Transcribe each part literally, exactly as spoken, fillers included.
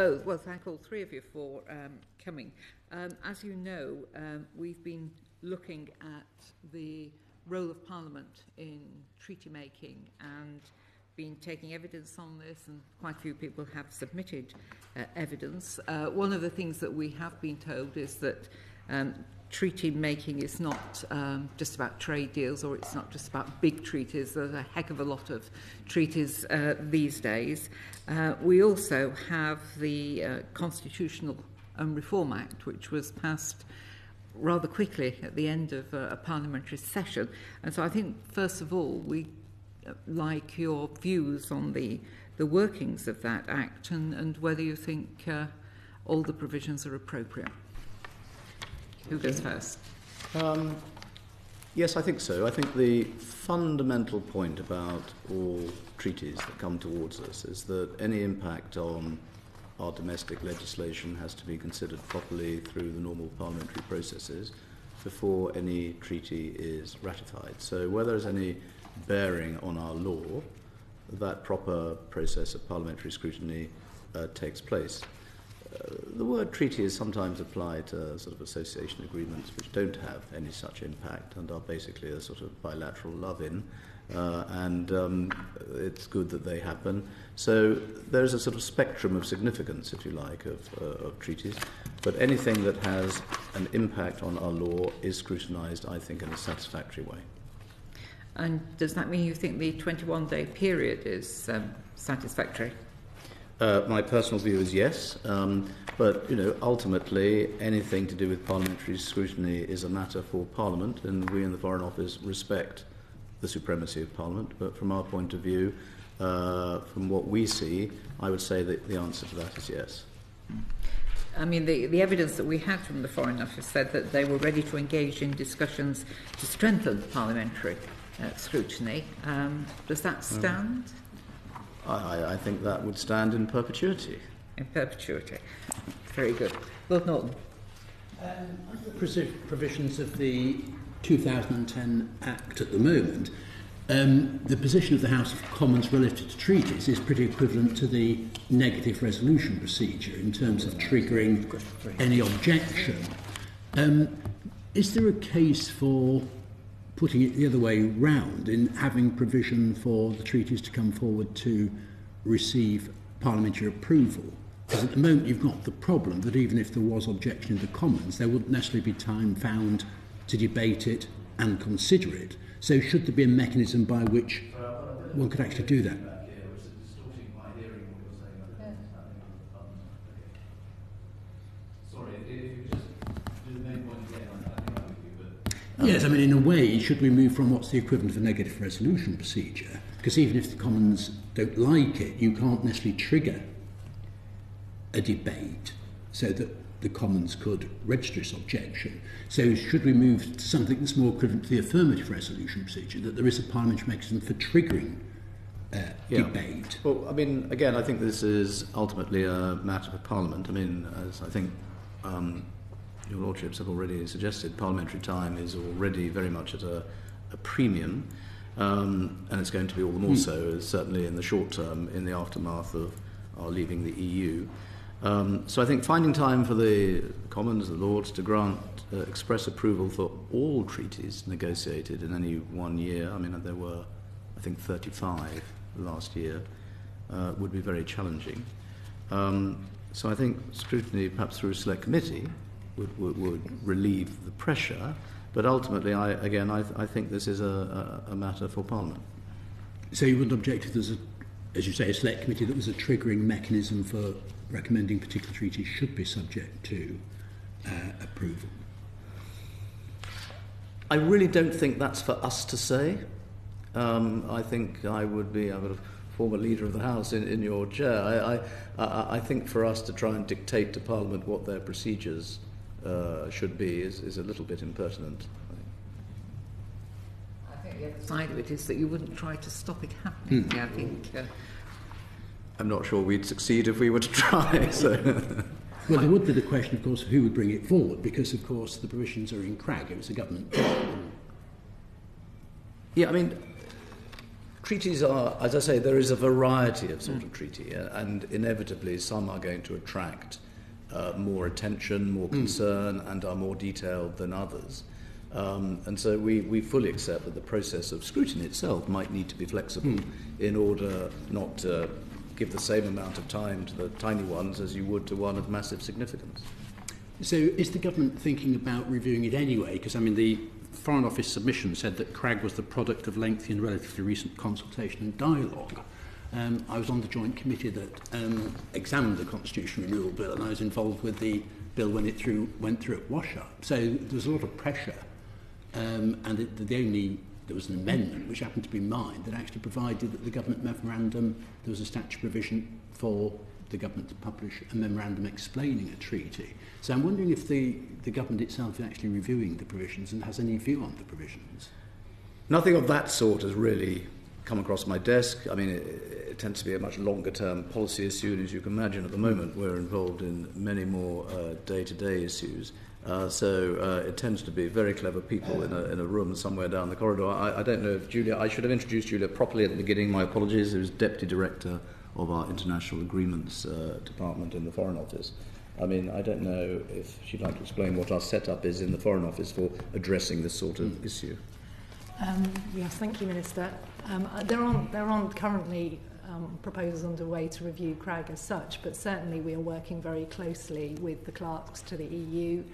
both, well, thank all three of you for um, coming. Um, as you know, um, we've been looking at the role of Parliament in treaty making and been taking evidence on this, and quite a few people have submitted uh, evidence. Uh, one of the things that we have been told is that um, treaty making is not um, just about trade deals, or it's not just about big treaties. There's a heck of a lot of treaties uh, these days. Uh, we also have the uh, Constitutional Reform Act, which was passed rather quickly at the end of uh, a parliamentary session. And so I think, first of all, we like your views on the, the workings of that Act, and, and whether you think uh, all the provisions are appropriate. Who goes first? Um, yes, I think so. I think the fundamental point about all treaties that come towards us is that any impact on our domestic legislation has to be considered properly through the normal parliamentary processes before any treaty is ratified. So where there is any bearing on our law, that proper process of parliamentary scrutiny uh, takes place. Uh, the word treaty is sometimes applied to sort of association agreements which don't have any such impact and are basically a sort of bilateral love-in, uh, and um, it's good that they happen. So there's a sort of spectrum of significance, if you like, of, uh, of treaties, but anything that has an impact on our law is scrutinised, I think, in a satisfactory way. And does that mean you think the twenty-one day period is um, satisfactory? Uh, my personal view is yes, um, but you know, ultimately anything to do with parliamentary scrutiny is a matter for Parliament, and we in the Foreign Office respect the supremacy of Parliament. But from our point of view, uh, from what we see, I would say that the answer to that is yes. I mean, the, the evidence that we had from the Foreign Office said that they were ready to engage in discussions to strengthen parliamentary uh, scrutiny. Um, does that stand? Mm. I, I think that would stand in perpetuity. In perpetuity. Very good. Lord Norton. Um, under the provisions of the two thousand ten Act at the moment, um, the position of the House of Commons relative to treaties is pretty equivalent to the negative resolution procedure in terms of triggering any objection. Um, is there a case for putting it the other way round, in having provision for the treaties to come forward to receive parliamentary approval? Because at the moment you've got the problem that even if there was objection in the Commons, there wouldn't necessarily be time found to debate it and consider it. So should there be a mechanism by which one could actually do that? Yes, I mean, in a way, should we move from what's the equivalent of a negative resolution procedure? Because even if the Commons don't like it, you can't necessarily trigger a debate so that the Commons could register its objection. So should we move to something that's more equivalent to the affirmative resolution procedure, that there is a parliamentary mechanism for triggering uh, yeah. debate? Well, I mean, again, I think this is ultimately a matter for Parliament. I mean, as I think... Um, Your Lordships have already suggested, parliamentary time is already very much at a, a premium, um, and it's going to be all the more so, certainly in the short term, in the aftermath of our leaving the E U. Um, so I think finding time for the Commons, the Lords, to grant uh, express approval for all treaties negotiated in any one year, I mean, there were, I think, thirty-five last year, uh, would be very challenging. Um, so I think scrutiny, perhaps through a select committee, Would, would, would relieve the pressure, but ultimately, I, again, I, th I think this is a, a, a matter for Parliament. So you wouldn't object if there's, a, as you say, a select committee that was a triggering mechanism for recommending particular treaties should be subject to uh, approval? I really don't think that's for us to say. Um, I think I would be... I would have, former leader of the House in, in your chair, I, I, I think for us to try and dictate to Parliament what their procedures uh, should be is, is a little bit impertinent. I think. I think the other side of it is that you wouldn't try to stop it happening. Mm. I think, uh, I'm not sure we'd succeed if we were to try. So. Well, there would be the question, of course, of who would bring it forward, because, of course, the provisions are in CRAG. It was a government. Yeah, I mean... treaties are, as I say, there is a variety of sort of treaty, and inevitably some are going to attract uh, more attention, more concern, and are more detailed than others. Um, and so we, we fully accept that the process of scrutiny itself might need to be flexible mm. in order not to give the same amount of time to the tiny ones as you would to one of massive significance. So is the government thinking about reviewing it anyway? Because, I mean, the Foreign Office submission said that CRAG was the product of lengthy and relatively recent consultation and dialogue. Um, I was on the joint committee that um, examined the Constitution Renewal Bill, and I was involved with the bill when it through, went through at wash-up. So there was a lot of pressure. Um, and it, the only, there was an amendment, which happened to be mine, that actually provided that the government memorandum, there was a statute provision for the government to publish a memorandum explaining a treaty. So I'm wondering if the, the government itself is actually reviewing the provisions and has any view on the provisions. Nothing of that sort has really come across my desk. I mean, it, it tends to be a much longer-term policy issue, and as you can imagine at the moment, we're involved in many more uh, day-to-day issues. Uh, so uh, it tends to be very clever people in a, in a room somewhere down the corridor. I, I don't know if Julia... I should have introduced Julia properly at the beginning. My apologies. Who's Deputy Director of our International Agreements uh, Department in the Foreign Office. I mean, I don't know if she'd like to explain what our setup is in the Foreign Office for addressing this sort of issue. Um, yes, thank you, Minister. Um, there aren't, there aren't currently um, proposals underway to review CRAG as such, but certainly we are working very closely with the clerks to the E U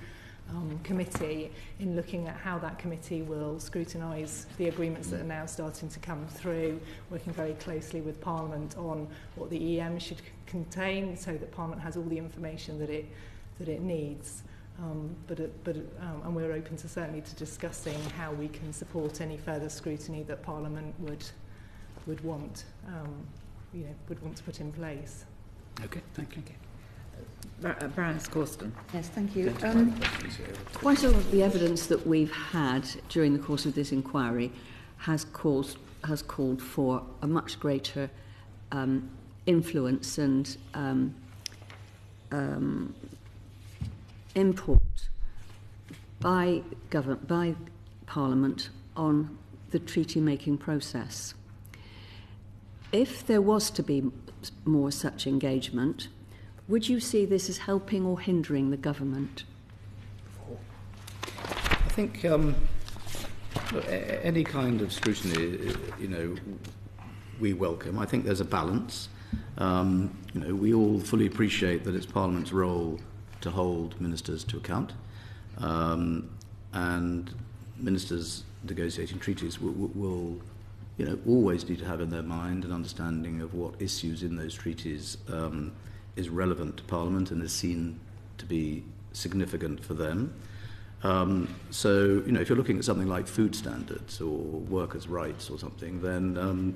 Um, committee in looking at how that committee will scrutinise the agreements that are now starting to come through, working very closely with Parliament on what the E M should c- contain so that Parliament has all the information that it that it needs. Um, but it, but it, um, and we're open to certainly to discussing how we can support any further scrutiny that Parliament would would want um, you know would want to put in place. Okay, thank you. Okay. Baroness Corston. Yes, thank you. Um, quite a lot of the evidence that we've had during the course of this inquiry has caused has called for a much greater um, influence and um, um, import by government by Parliament on the treaty making process. If there was to be more such engagement, would you see this as helping or hindering the government? I think um, look, any kind of scrutiny, you know, we welcome. I think there's a balance. Um, you know, we all fully appreciate that it's Parliament's role to hold ministers to account, um, and ministers negotiating treaties will, will, you know, always need to have in their mind an understanding of what issues in those treaties Um, is relevant to Parliament and is seen to be significant for them. Um, so, you know, if you're looking at something like food standards or workers' rights or something, then, um,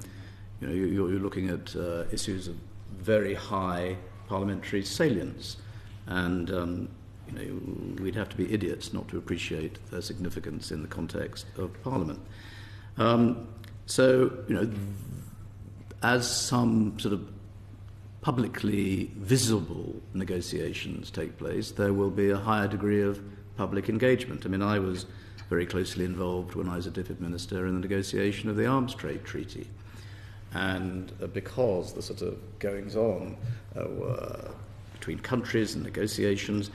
you know, you're, you're looking at uh, issues of very high parliamentary salience. And, um, you know, we'd have to be idiots not to appreciate their significance in the context of Parliament. Um, so, you know, as some sort of publicly visible negotiations take place, there will be a higher degree of public engagement. I mean, I was very closely involved when I was a D F I D minister in the negotiation of the Arms Trade Treaty. And because the sort of goings-on uh, were between countries and negotiations,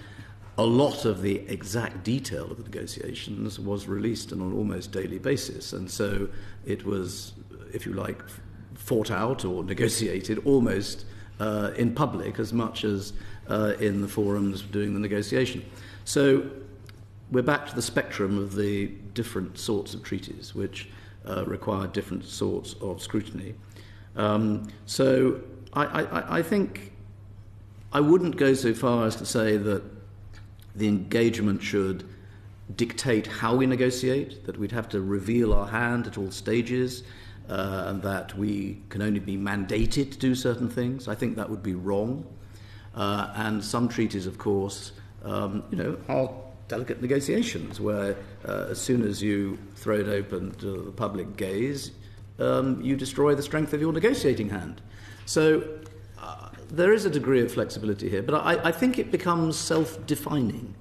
a lot of the exact detail of the negotiations was released on an almost daily basis. And so it was, if you like, fought out or negotiated almost Uh, in public as much as uh, in the forums doing the negotiation. So we're back to the spectrum of the different sorts of treaties which uh, require different sorts of scrutiny. Um, so I, I, I think I wouldn't go so far as to say that the engagement should dictate how we negotiate, that we'd have to reveal our hand at all stages, Uh, and that we can only be mandated to do certain things. I think that would be wrong. Uh, and some treaties, of course, um, you know, are delicate negotiations where uh, as soon as you throw it open to the public gaze, um, you destroy the strength of your negotiating hand. So uh, there is a degree of flexibility here, but I, I think it becomes self-defining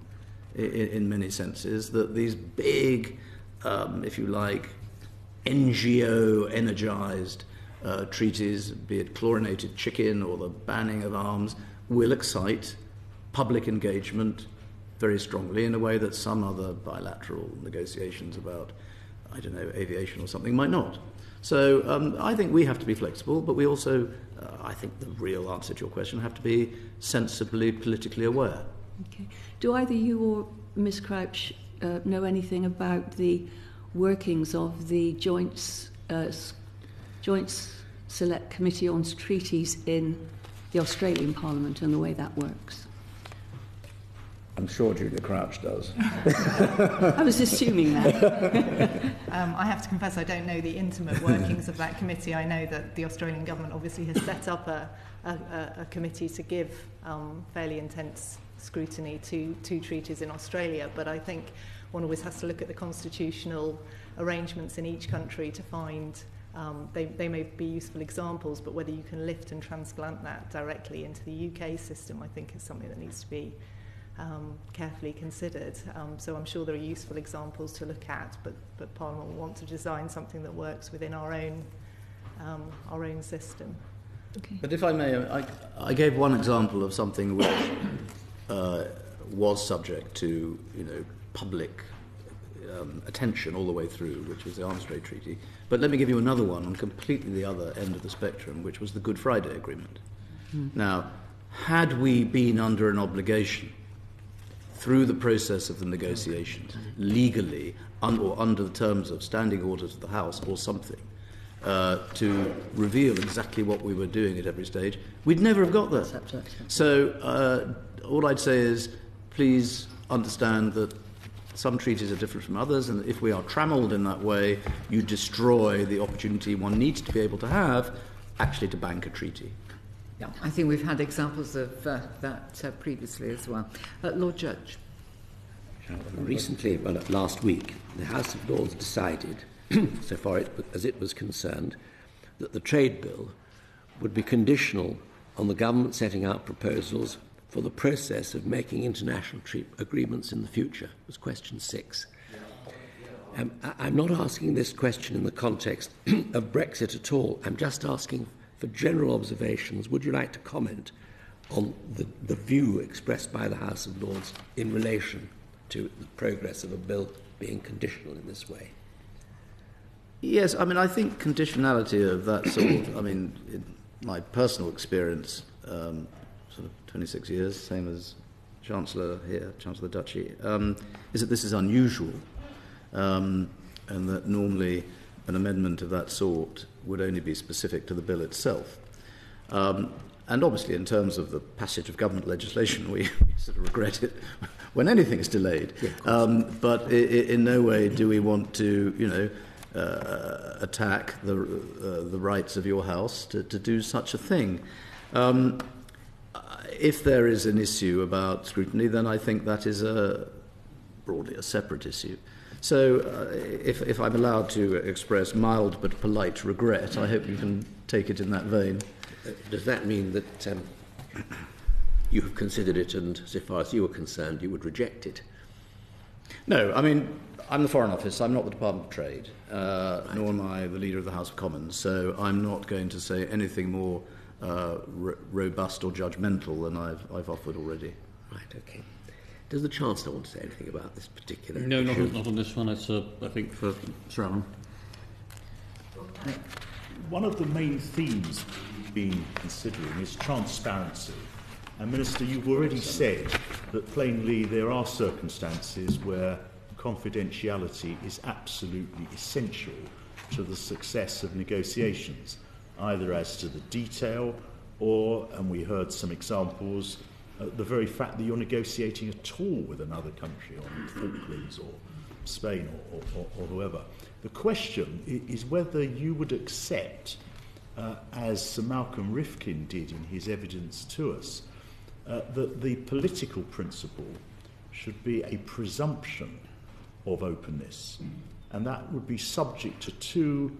in, in many senses, that these big, um, if you like, N G O-energised uh, treaties, be it chlorinated chicken or the banning of arms, will excite public engagement very strongly in a way that some other bilateral negotiations about, I don't know, aviation or something might not. So um, I think we have to be flexible, but we also, uh, I think the real answer to your question, have to be sensibly politically aware. Okay. Do either you or Miss Crouch uh, know anything about the workings of the Joint, uh, Joint Select Committee on Treaties in the Australian Parliament and the way that works? I'm sure Julia Crouch does. I was assuming that. um, I have to confess I don't know the intimate workings of that committee. I know that the Australian government obviously has set up a, a, a committee to give um, fairly intense scrutiny to, to treaties in Australia, but I think one always has to look at the constitutional arrangements in each country to find Um, they, they may be useful examples, but whether you can lift and transplant that directly into the U K system, I think is something that needs to be um, carefully considered. Um, so I'm sure there are useful examples to look at, but, but Parliament will want to design something that works within our own, um, our own system. Okay. But if I may, I, I gave one example of something which uh, was subject to, you know, public Um, attention all the way through, which was the Arms Trade Treaty. But let me give you another one on completely the other end of the spectrum, which was the Good Friday Agreement. Mm. Now, had we been under an obligation through the process of the negotiations, legally, un- or under the terms of standing orders of the House or something, uh, to reveal exactly what we were doing at every stage, we'd never have got there. So uh, all I'd say is, please understand that some treaties are different from others, and if we are trammelled in that way, you destroy the opportunity one needs to be able to have, actually, to bank a treaty. Yeah, I think we've had examples of uh, that uh, previously as well. Uh, Lord Judge. Recently, well, last week, the House of Lords decided, so far it, as it was concerned, that the trade bill would be conditional on the government setting out proposals for the process of making international tre- agreements in the future. It was question six. Um, I- I'm not asking this question in the context of Brexit at all. I'm just asking for general observations. Would you like to comment on the, the view expressed by the House of Lords in relation to the progress of a bill being conditional in this way? Yes, I mean, I think conditionality of that sort, I mean, in my personal experience, um, sort of twenty-six years, same as Chancellor here, Chancellor Duchy, um, is that this is unusual, um, and that normally an amendment of that sort would only be specific to the bill itself. Um, and obviously, in terms of the passage of government legislation, we, we sort of regret it when anything is delayed. Yeah, um, but I- I- in no way do we want to, you know, uh, attack the uh, the rights of your House to, to do such a thing. Um, If there is an issue about scrutiny, then I think that is a, broadly a separate issue. So uh, if, if I'm allowed to express mild but polite regret, I hope you can take it in that vein. Uh, does that mean that um, you have considered it and, so far as you were concerned, you would reject it? No, I mean, I'm the Foreign Office, I'm not the Department of Trade, uh, right. nor am I the Leader of the House of Commons, so I'm not going to say anything more Uh, r- robust or judgmental than I've, I've offered already. Right, okay. Does the Chancellor want to say anything about this particular No, not on, not on this one. It's, uh, I think, for Sir Alan. One of the main themes we've been considering is transparency. And, Minister, you've already said that, plainly, there are circumstances where confidentiality is absolutely essential to the success of negotiations, either as to the detail or, and we heard some examples, uh, the very fact that you're negotiating at all with another country on Falklands or Spain or, or, or whoever. The question is whether you would accept, uh, as Sir Malcolm Rifkin did in his evidence to us, uh, that the political principle should be a presumption of openness, and that would be subject to two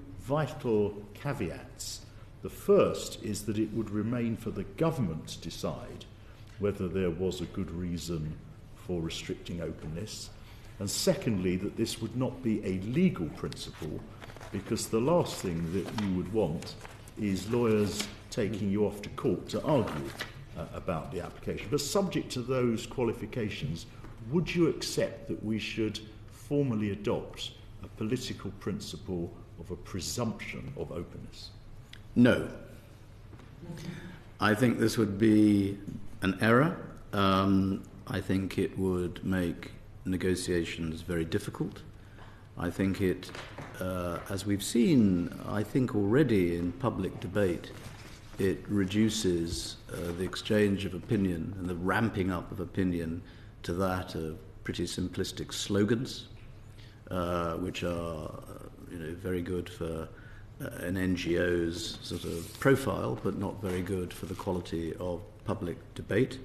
vital caveats. The first is that it would remain for the government to decide whether there was a good reason for restricting openness, and secondly, that this would not be a legal principle, because the last thing that you would want is lawyers taking you off to court to argue uh, about the application. But subject to those qualifications, would you accept that we should formally adopt a political principle of a presumption of openness? No. I think this would be an error. Um, I think it would make negotiations very difficult. I think it, uh, as we've seen, I think already in public debate, it reduces uh, the exchange of opinion and the ramping up of opinion to that of pretty simplistic slogans, uh, which are you know, very good for uh, an N G O's sort of profile, but not very good for the quality of public debate.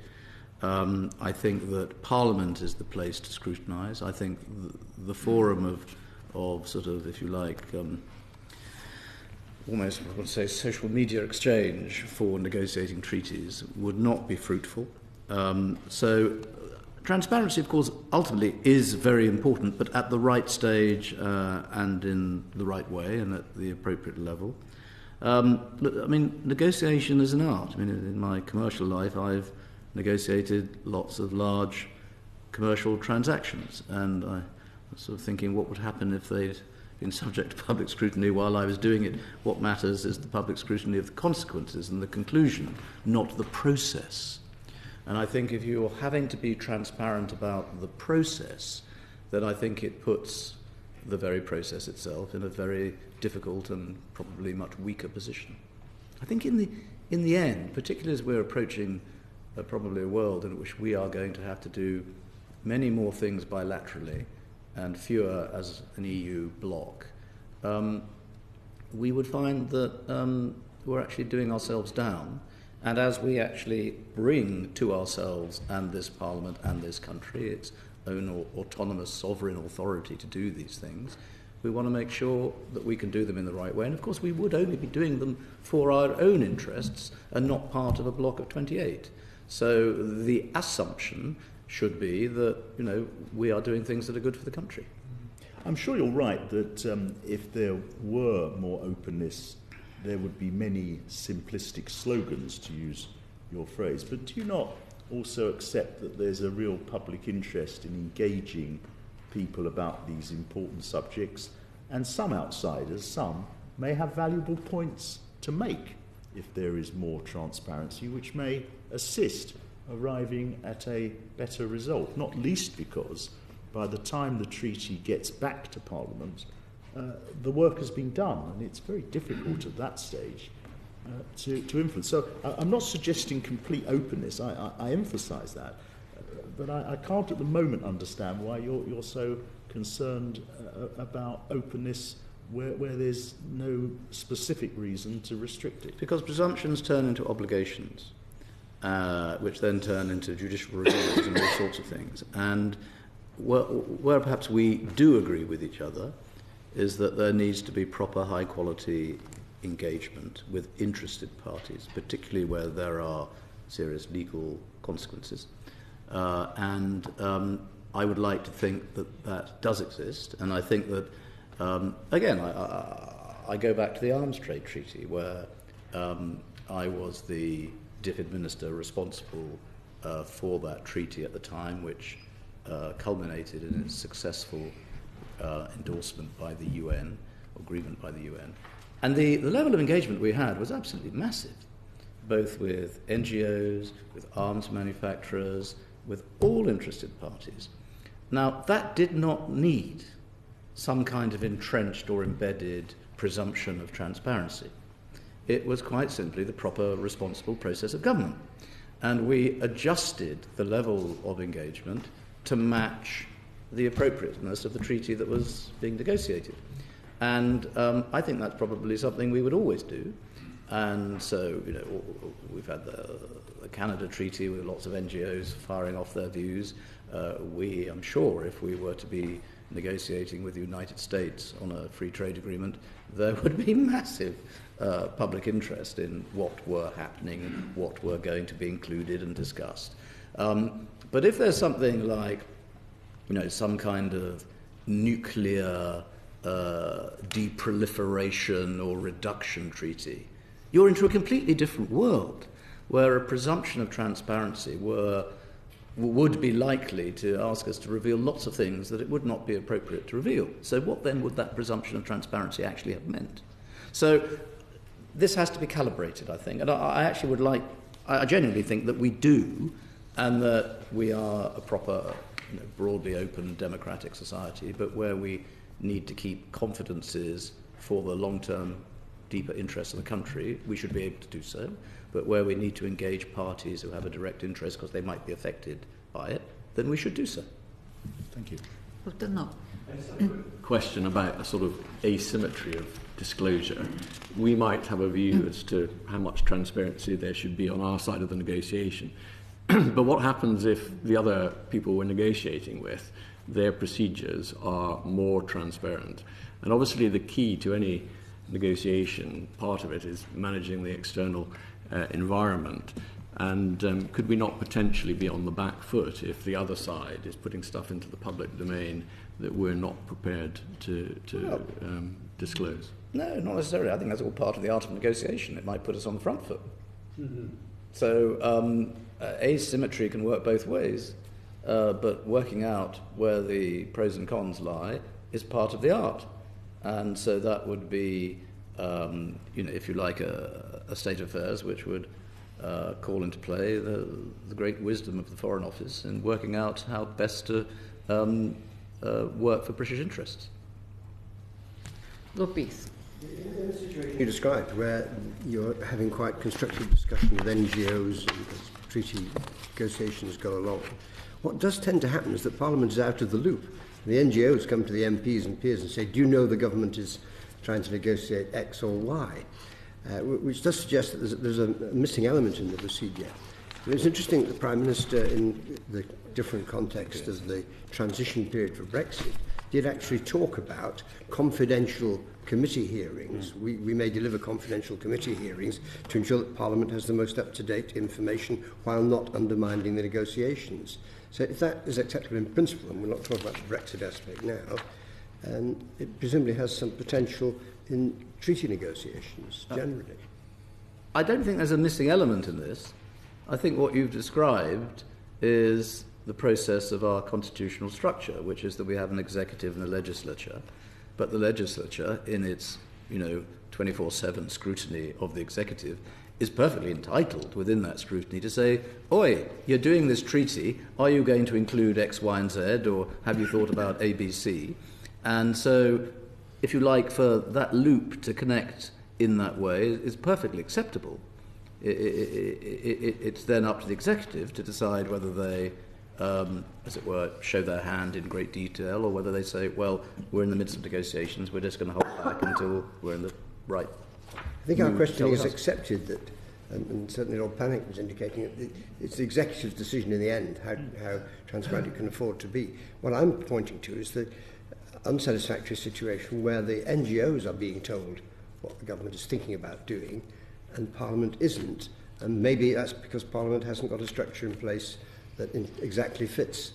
Um, I think that Parliament is the place to scrutinise. I think the, the forum of, of sort of, if you like, um, almost, I would say, social media exchange for negotiating treaties would not be fruitful. Um, so transparency, of course, ultimately is very important, but at the right stage uh, and in the right way and at the appropriate level. Um, I mean, negotiation is an art. I mean, in my commercial life, I've negotiated lots of large commercial transactions, and I was sort of thinking what would happen if they'd been subject to public scrutiny while I was doing it. What matters is the public scrutiny of the consequences and the conclusion, not the process. And I think if you're having to be transparent about the process, then I think it puts the very process itself in a very difficult and probably much weaker position. I think in the, in the end, particularly as we're approaching Uh, probably a world in which we are going to have to do many more things bilaterally and fewer as an E U bloc, um, we would find that um, we're actually doing ourselves down. And as we actually bring to ourselves and this Parliament and this country its own or autonomous sovereign authority to do these things, we want to make sure that we can do them in the right way. And of course we would only be doing them for our own interests and not part of a bloc of twenty-eight. So the assumption should be that, you know, we are doing things that are good for the country. I'm sure you're right that um, if there were more openness, there would be many simplistic slogans, to use your phrase. But do you not also accept that there's a real public interest in engaging people about these important subjects, and some outsiders, some, may have valuable points to make if there is more transparency, which may assist arriving at a better result, not least because by the time the treaty gets back to Parliament, uh, the work has been done, and it's very difficult at that stage uh, to, to influence. So I, I'm not suggesting complete openness, I, I, I emphasise that, uh, but I, I can't at the moment understand why you're, you're so concerned uh, about openness Where, where there's no specific reason to restrict it. Because presumptions turn into obligations, uh, which then turn into judicial reviews and all sorts of things. And where, where perhaps we do agree with each other is that there needs to be proper high-quality engagement with interested parties, particularly where there are serious legal consequences. Uh, and um, I would like to think that that does exist, and I think that Um, again, I, I, I go back to the Arms Trade Treaty, where um, I was the D F I D minister responsible uh, for that treaty at the time, which uh, culminated in its successful uh, endorsement by the U N, agreement by the U N. And the, the level of engagement we had was absolutely massive, both with N G Os, with arms manufacturers, with all interested parties. Now, that did not need some kind of entrenched or embedded presumption of transparency. It was quite simply the proper responsible process of government. And we adjusted the level of engagement to match the appropriateness of the treaty that was being negotiated. And um, I think that's probably something we would always do. And so, you know, we've had the, the Canada Treaty with lots of N G Os firing off their views. Uh, we, I'm sure, if we were to be negotiating with the United States on a free trade agreement, there would be massive uh, public interest in what were happening, what were going to be included and discussed. Um, but if there's something like, you know, some kind of nuclear uh, deproliferation or reduction treaty, you're into a completely different world where a presumption of transparency were, would be likely to ask us to reveal lots of things that it would not be appropriate to reveal. So what then would that presumption of transparency actually have meant? So this has to be calibrated, I think. And I, I actually would like, I genuinely think that we do, and that we are a proper, you know, broadly open democratic society, but where we need to keep confidences for the long-term deeper interests of the country, we should be able to do so. But where we need to engage parties who have a direct interest because they might be affected by it, then we should do so. Thank you. Lord Dunlop. Question about a sort of asymmetry of disclosure. We might have a view as to how much transparency there should be on our side of the negotiation. But what happens if the other people we're negotiating with, their procedures are more transparent? And obviously the key to any negotiation, part of it, is managing the external uh, environment. And um, could we not potentially be on the back foot if the other side is putting stuff into the public domain that we're not prepared to, to um, disclose? No, not necessarily. I think that's all part of the art of negotiation. It might put us on the front foot. Mm-hmm. So um, asymmetry can work both ways, uh, but working out where the pros and cons lie is part of the art. And so that would be, um, you know, if you like, a, a state of affairs which would uh, call into play the, the great wisdom of the Foreign Office in working out how best to um, uh, work for British interests. Lord Beith. In the situation you described, where you're having quite constructive discussion with N G Os and as treaty negotiations go along, what does tend to happen is that Parliament is out of the loop. The N G Os come to the M Ps and peers and say, do you know the government is trying to negotiate X or Y? Uh, which does suggest that there's, there's a missing element in the procedure. It's interesting that the Prime Minister, in the different context of the transition period for Brexit, did actually talk about confidential committee hearings. Mm. We, we may deliver confidential committee hearings to ensure that Parliament has the most up-to-date information while not undermining the negotiations. So if that is acceptable in principle, and we're not talking about the Brexit aspect now, um, it presumably has some potential in treaty negotiations generally. I don't think there's a missing element in this. I think what you've described is the process of our constitutional structure, which is that we have an executive and a legislature, but the legislature, in its, you know, twenty-four seven scrutiny of the executive, is perfectly entitled within that scrutiny to say, oi, you're doing this treaty, are you going to include X, Y and Z, or have you thought about A, B, C? And so, if you like, for that loop to connect in that way is perfectly acceptable. It, it, it, it, it's then up to the executive to decide whether they, um, as it were, show their hand in great detail, or whether they say, well, we're in the midst of negotiations, we're just going to hold back until we're in the right. I think our questioning is accepted that, and, and certainly Lord Pannick was indicating it, it's the executive's decision in the end, how, how transparent it can afford to be. What I'm pointing to is the unsatisfactory situation where the N G Os are being told what the government is thinking about doing, and Parliament isn't, and maybe that's because Parliament hasn't got a structure in place that in, exactly fits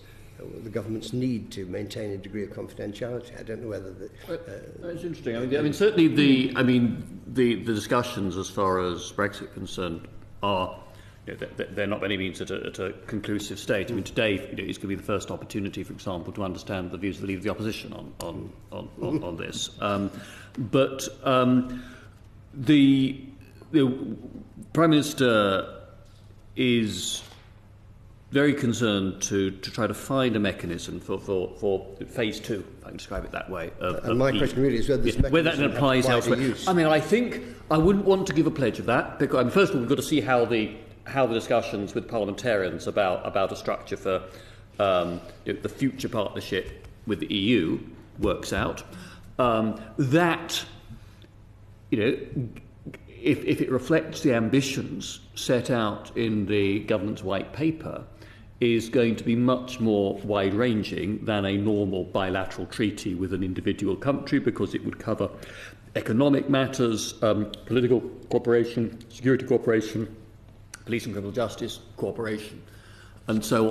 the government's need to maintain a degree of confidentiality. I don't know whether the... Uh, it's interesting. I mean, I mean, certainly the I mean the, the discussions as far as Brexit concerned are, you know, they're, they're not by any means at a, at a conclusive state. I mean, today, you know, it's going to be the first opportunity, for example, to understand the views of the Leader of the Opposition on on on, on, on this. Um, but um, the, the Prime Minister is very concerned to, to try to find a mechanism for, for, for phase two, if I can describe it that way. Of, and of my question really is whether this mechanism, whether that applies elsewhere. Use. I mean, I think I wouldn't want to give a pledge of that because, I mean, first of all, we've got to see how the how the discussions with parliamentarians about about a structure for um, you know, the future partnership with the E U works out. Um, that, you know, if if it reflects the ambitions set out in the government's white paper, is going to be much more wide-ranging than a normal bilateral treaty with an individual country, because it would cover economic matters, um, political cooperation, security cooperation, police and criminal justice cooperation, and so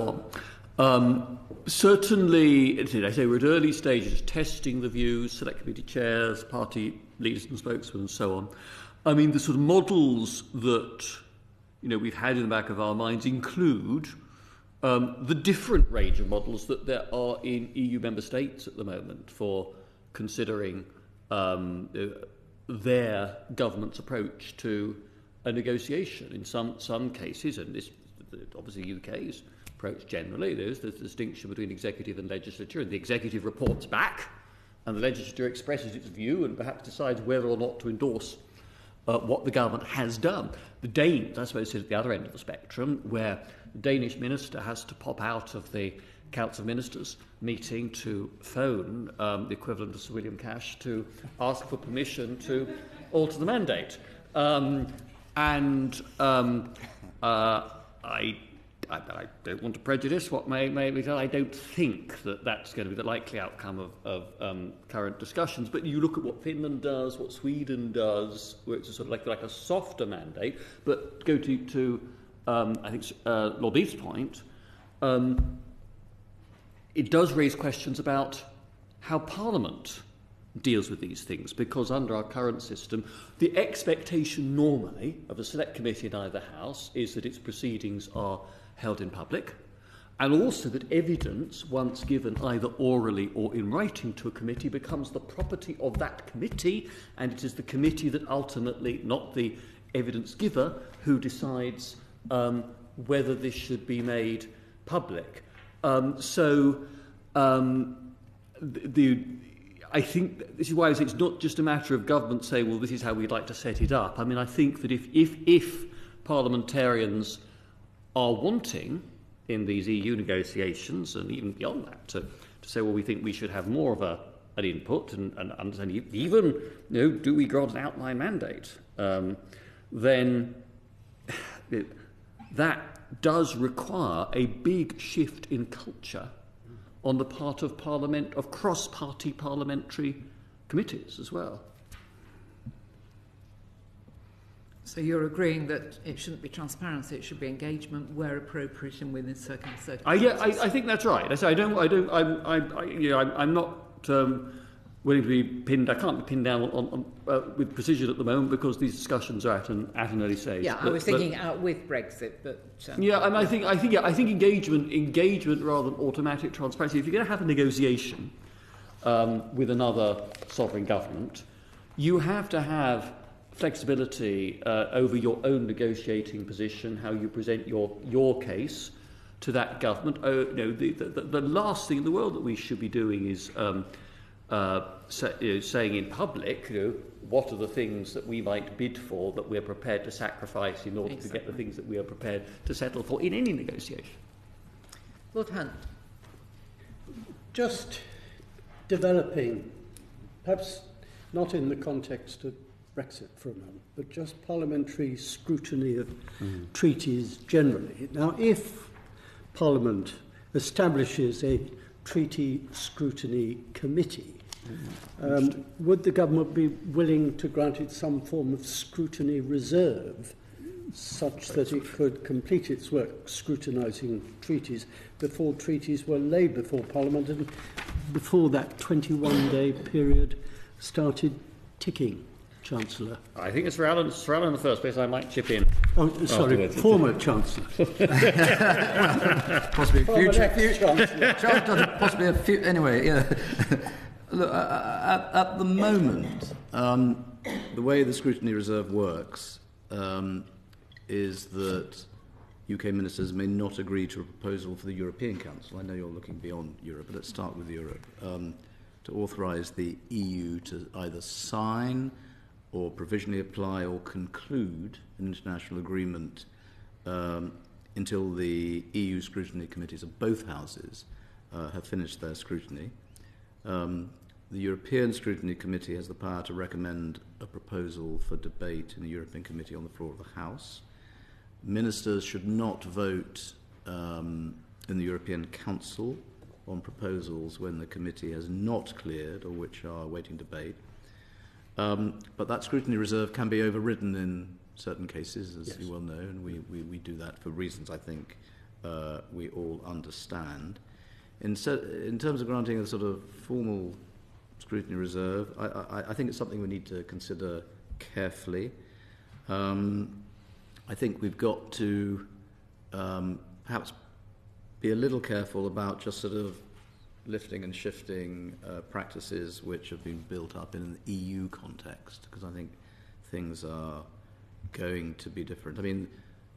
on. Um, certainly, I say we're at early stages, testing the views, select committee chairs, party leaders and spokesmen, and so on. I mean, the sort of models that, you know, we've had in the back of our minds include um, the different range of models that there are in E U member states at the moment for considering um, their government's approach to a negotiation. In some some cases, and this obviously the U K's approach generally, there's the distinction between executive and legislature, and the executive reports back, and the legislature expresses its view and perhaps decides whether or not to endorse uh, what the government has done. The Danes, I suppose, is at the other end of the spectrum, where the Danish minister has to pop out of the Council of Ministers meeting to phone um, the equivalent of Sir William Cash to ask for permission to alter the mandate. Um, and um, uh, I, I, I don't want to prejudice what may, may be done. I don't think that that's going to be the likely outcome of, of um, current discussions. But you look at what Finland does, what Sweden does, where it's a sort of like, like a softer mandate. But go to, to um, I think, uh, Lord Beith's point, um, it does raise questions about how Parliament deals with these things, because under our current system, the expectation normally of a select committee in either house is that its proceedings are held in public, and also that evidence, once given either orally or in writing to a committee, becomes the property of that committee, and it is the committee that ultimately, not the evidence giver, who decides um, whether this should be made public. Um, so um, the, the I think this is why it's not just a matter of government saying, well, this is how we'd like to set it up. I mean, I think that if, if, if parliamentarians are wanting in these E U negotiations and even beyond that to, to say, well, we think we should have more of a, an input and, and understanding, even, you know, do we grant an outline mandate, um, then it, that does require a big shift in culture on the part of parliament, of cross-party parliamentary committees as well. So you're agreeing that it shouldn't be transparency; it should be engagement where appropriate and within certain circumstances. I, yeah, I, I think that's right. I say I don't. I don't. I'm. I'm I, you know, I'm, I'm not um, willing to be pinned. I can't be pinned down on, on, uh, with precision at the moment, because these discussions are at an at an early stage. Yeah, but I was thinking but, out with Brexit, but um, yeah, I, mean, I think I think yeah, I think engagement, engagement rather than automatic transparency. If you're going to have a negotiation um, with another sovereign government, you have to have flexibility uh, over your own negotiating position, how you present your your case to that government. Oh, you know, the, the the last thing in the world that we should be doing is um, uh, say, you know, saying in public, you know, what are the things that we might bid for that we're prepared to sacrifice in order exactly. to get the things that we are prepared to settle for in any negotiation. Lord Hunt, just developing, perhaps not in the context of Brexit for a moment, but just parliamentary scrutiny of mm. treaties generally. Now, if Parliament establishes a treaty scrutiny committee, mm. um, would the government be willing to grant it some form of scrutiny reserve, such that it could complete its work scrutinising treaties before treaties were laid before Parliament and before that twenty-one day period started ticking? Chancellor. I think it's for Alan, it's for Alan in the first place. I might chip in. Oh, sorry, afterwards. Former Chancellor. Possibly former future. Chancellor. Chancellor, possibly a few. Anyway, yeah. Look, at, at the moment, um, the way the scrutiny reserve works um, is that U K ministers may not agree to a proposal for the European Council. I know you're looking beyond Europe, but let's start with Europe. Um, to authorise the E U to either sign or provisionally apply or conclude an international agreement um, until the E U scrutiny committees of both houses uh, have finished their scrutiny. Um, the European Scrutiny Committee has the power to recommend a proposal for debate in the European Committee on the floor of the House. Ministers should not vote um, in the European Council on proposals when the committee has not cleared or which are awaiting debate. Um, but that scrutiny reserve can be overridden in certain cases, as yes. you well know, and we, we, we do that for reasons I think uh, we all understand. In, so, in terms of granting a sort of formal scrutiny reserve, I, I, I think it's something we need to consider carefully. Um, I think we've got to um, perhaps be a little careful about just sort of lifting and shifting uh, practices which have been built up in an E U context, because I think things are going to be different. I mean,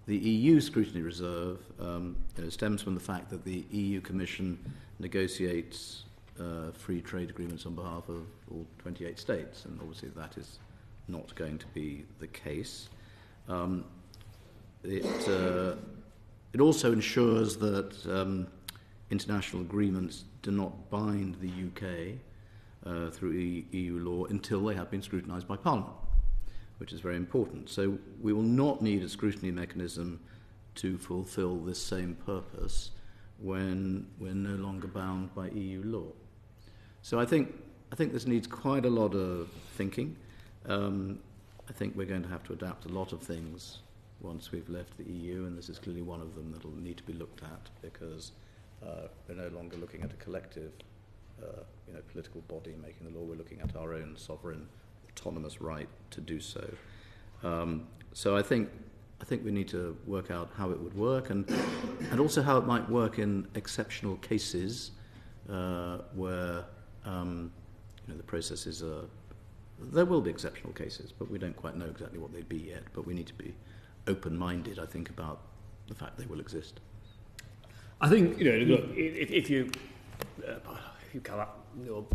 the E U scrutiny reserve um, you know, stems from the fact that the E U Commission negotiates uh, free trade agreements on behalf of all twenty-eight states, and obviously that is not going to be the case. Um, it, uh, it also ensures that um, international agreements do not bind the U K uh, through E U law until they have been scrutinised by Parliament, which is very important. So we will not need a scrutiny mechanism to fulfil this same purpose when we're no longer bound by E U law. So I think, I think this needs quite a lot of thinking. Um, I think we're going to have to adapt a lot of things once we've left the E U, and this is clearly one of them that will need to be looked at, because Uh, we're no longer looking at a collective uh, you know, political body making the law. We're looking at our own sovereign, autonomous right to do so. Um, so I think, I think we need to work out how it would work, and, and also how it might work in exceptional cases uh, where um, you know, the processes are... There will be exceptional cases, but we don't quite know exactly what they'd be yet. But we need to be open-minded, I think, about the fact they will exist. I think, you know, look, if, if you uh, if you come up with your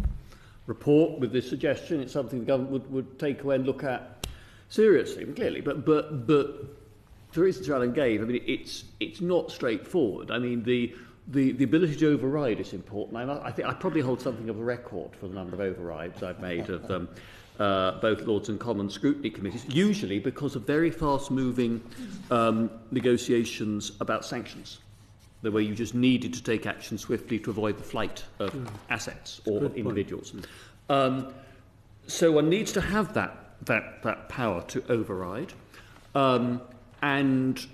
report with this suggestion, it's something the government would, would take away and look at seriously, clearly. But but but for the reasons Alan gave, I mean, it's it's not straightforward. I mean, the the, the ability to override is important. I, I think I probably hold something of a record for the number of overrides I've made of um, uh, both Lords and Commons scrutiny committees, usually because of very fast-moving um, negotiations about sanctions. The way you just needed to take action swiftly to avoid the flight of mm. assets or individuals. Um, so one needs to have that, that, that power to override, um, and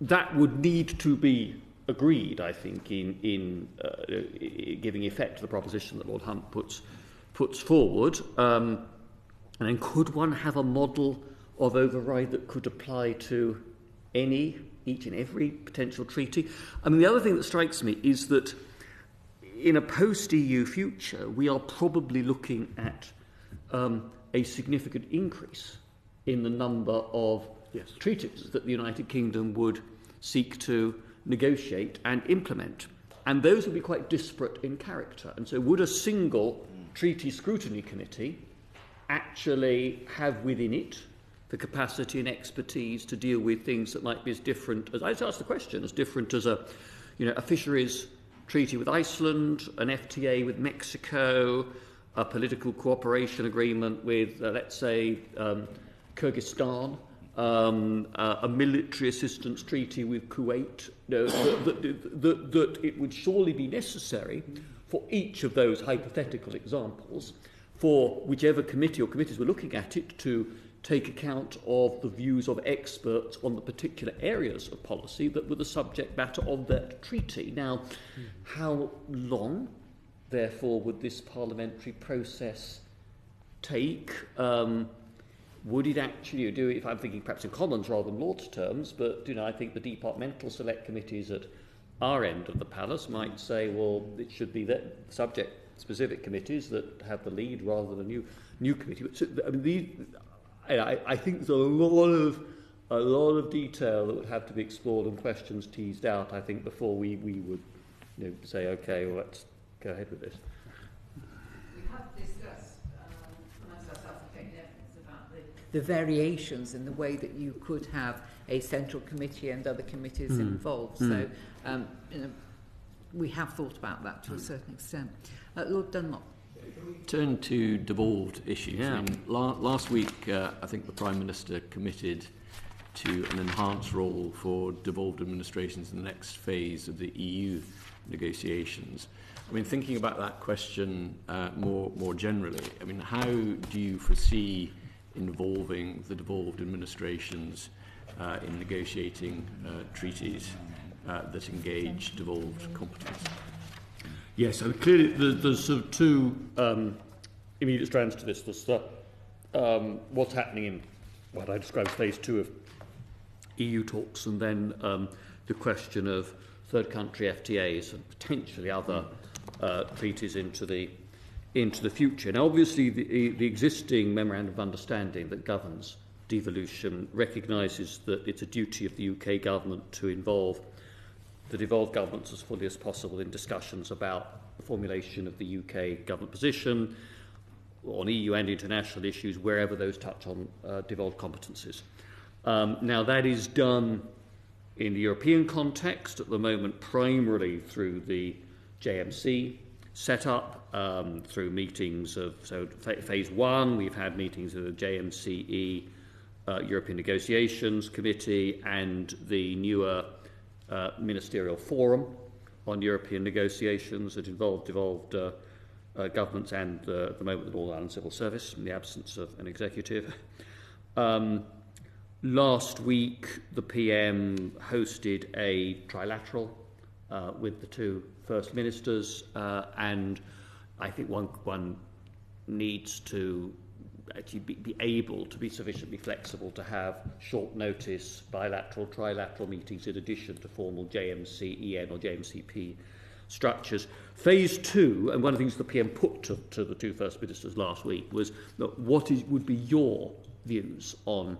that would need to be agreed, I think, in, in uh, giving effect to the proposition that Lord Hunt puts, puts forward. Um, and then could one have a model of override that could apply to any... each and every potential treaty? I mean, the other thing that strikes me is that in a post-E U future, we are probably looking at um, a significant increase in the number of yes. treaties that the United Kingdom would seek to negotiate and implement. And those would be quite disparate in character. And so would a single treaty scrutiny committee actually have within it the capacity and expertise to deal with things that might be as different as I just asked the question, as different as a, you know, a fisheries treaty with Iceland, an F T A with Mexico, a political cooperation agreement with, uh, let's say, um, Kyrgyzstan, um, uh, a military assistance treaty with Kuwait. You know, that, that, that, that it would surely be necessary for each of those hypothetical examples, for whichever committee or committees were looking at it, to take account of the views of experts on the particular areas of policy that were the subject matter of that treaty. Now, how long, therefore, would this parliamentary process take? Um, would it actually do it, if I'm thinking perhaps in Commons rather than Lords terms, but you know, I think the departmental select committees at our end of the palace might say, well, it should be that subject-specific committees that have the lead rather than a new, new committee. So, I mean, these... I, I think there's a lot of a lot of detail that would have to be explored and questions teased out, I think, before we, we would you know, say, OK, well, let's go ahead with this. We have discussed, um, amongst ourselves, about the, the variations in the way that you could have a central committee and other committees mm. involved. Mm. So um, you know, we have thought about that to mm. a certain extent. Uh, Lord Dunlop. Turn to devolved issues. Yeah. Um, la last week, uh, I think the Prime Minister committed to an enhanced role for devolved administrations in the next phase of the E U negotiations. I mean, thinking about that question uh, more more generally, I mean, how do you foresee involving the devolved administrations uh, in negotiating uh, treaties uh, that engage devolved competence? Yes, so clearly there's sort of two um, immediate strands to this. There's the, um, what's happening in what I describe as phase two of E U talks, and then um, the question of third country F T As and potentially other uh, treaties into the into the future. Now, obviously, the, the existing Memorandum of Understanding that governs devolution recognises that it's a duty of the U K government to involve the devolved governments as fully as possible in discussions about the formulation of the U K government position on E U and international issues wherever those touch on uh, devolved competencies. Um, now, that is done in the European context at the moment primarily through the J M C set up, um, through meetings of, so phase one, we've had meetings of the J M C E uh, European Negotiations Committee and the newer uh, Ministerial Forum on European negotiations that involved devolved uh, uh, governments and uh, at the moment the Northern Ireland Civil Service in the absence of an executive. Um, Last week, the P M hosted a trilateral uh, with the two First Ministers, uh, and I think one, one needs to actually be, be able to be sufficiently flexible to have short notice bilateral, trilateral meetings in addition to formal J M C E N or J M C P structures. Phase two, and one of the things the P M put to, to the two First Ministers last week was, look, what is, would be your views on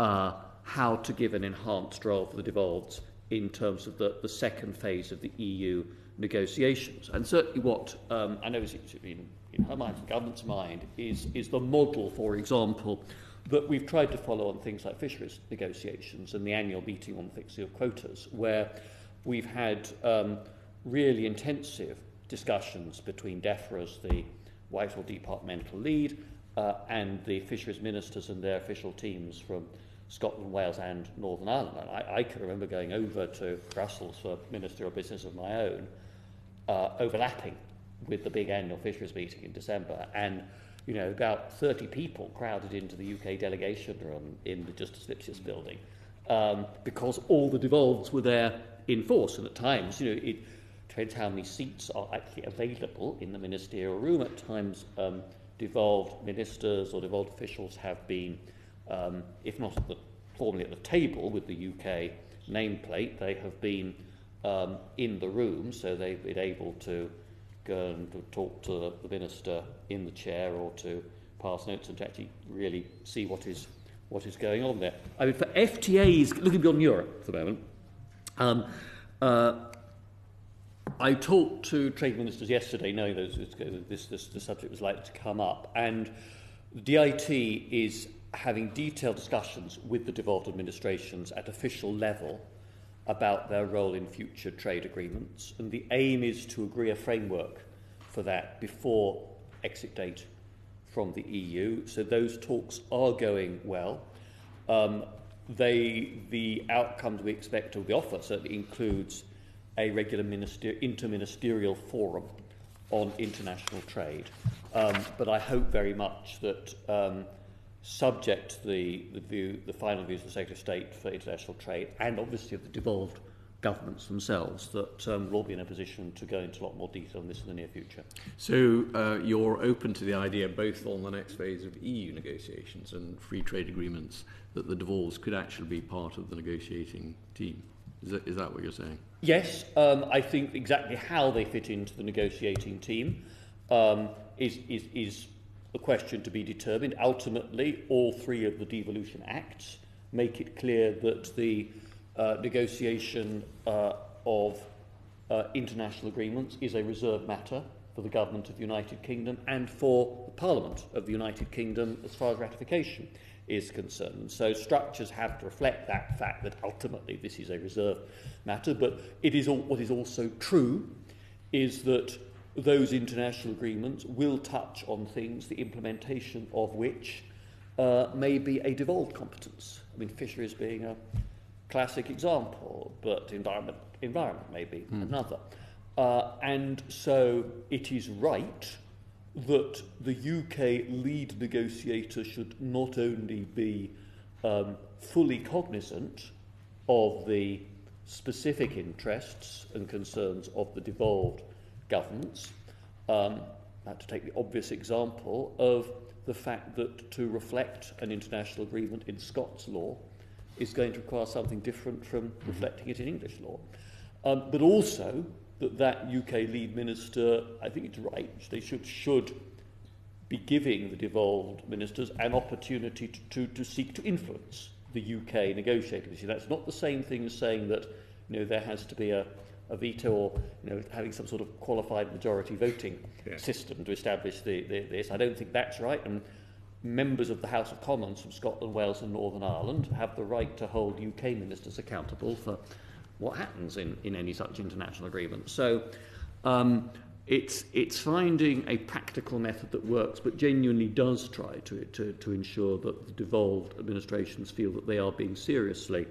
Uh, how to give an enhanced role for the devolved in terms of the, the second phase of the E U negotiations. And certainly what um, I know is in, in her mind, the government's mind, is, is the model, for example, that we've tried to follow on things like fisheries negotiations and the annual meeting on fixing of quotas, where we've had um, really intensive discussions between D E F R A as the Whitehall departmental lead, Uh, and the fisheries ministers and their official teams from Scotland, Wales and Northern Ireland. And I, I can remember going over to Brussels for ministerial business of my own, uh, overlapping with the big annual fisheries meeting in December, and you know, about thirty people crowded into the U K delegation room in the Justice Lipsius building, um, because all the devolveds were there in force. And at times, you know, it depends how many seats are actually available in the ministerial room. At times, um, devolved ministers or devolved officials have been, um, if not at the, formally at the table with the U K nameplate, they have been um, in the room, so they've been able to go and to talk to the minister in the chair or to pass notes and to actually really see what is what is going on there. I mean, for F T As, looking beyond Europe for the moment, um, uh, I talked to trade ministers yesterday, knowing that this, this, this subject was likely to come up, and the D I T is having detailed discussions with the devolved administrations at official level about their role in future trade agreements, and the aim is to agree a framework for that before exit date from the E U. So those talks are going well. Um, they, the outcomes we expect of the offer certainly includes a regular minister, inter-ministerial forum on international trade. Um, but I hope very much that, um, subject to the, the, view, the final views of the Secretary of State for International Trade and obviously of the devolved governments themselves, that um, we'll be in a position to go into a lot more detail on this in the near future. So uh, you're open to the idea, both on the next phase of E U negotiations and free trade agreements, that the devolves could actually be part of the negotiating team? Is that, is that what you're saying? Yes, um, I think exactly how they fit into the negotiating team um, is, is, is a question to be determined. Ultimately, all three of the devolution acts make it clear that the uh, negotiation uh, of uh, international agreements is a reserved matter for the government of the United Kingdom and for the Parliament of the United Kingdom as far as ratification is concerned. So structures have to reflect that fact, that ultimately this is a reserved matter. But it is all, what is also true is that those international agreements will touch on things the implementation of which uh, may be a devolved competence. I mean, fisheries being a classic example, but environment, environment may be mm. another. Uh, and so it is right that the U K lead negotiator should not only be um, fully cognizant of the specific interests and concerns of the devolved governments, um, I have to take the obvious example of the fact that to reflect an international agreement in Scots law is going to require something different from reflecting it in English law. Um, but also that that U K lead minister, I think it's right, they should, should be giving the devolved ministers an opportunity to, to, to seek to influence the U K negotiating issue. That's not the same thing as saying that, you know, there has to be a, a veto or, you know, having some sort of qualified majority voting yeah. system to establish the, the, this. I don't think that's right. And members of the House of Commons from Scotland, Wales and Northern Ireland have the right to hold U K ministers accountable for what happens in, in any such international agreement. So um, it's, it's finding a practical method that works but genuinely does try to, to, to ensure that the devolved administrations feel that they are being seriously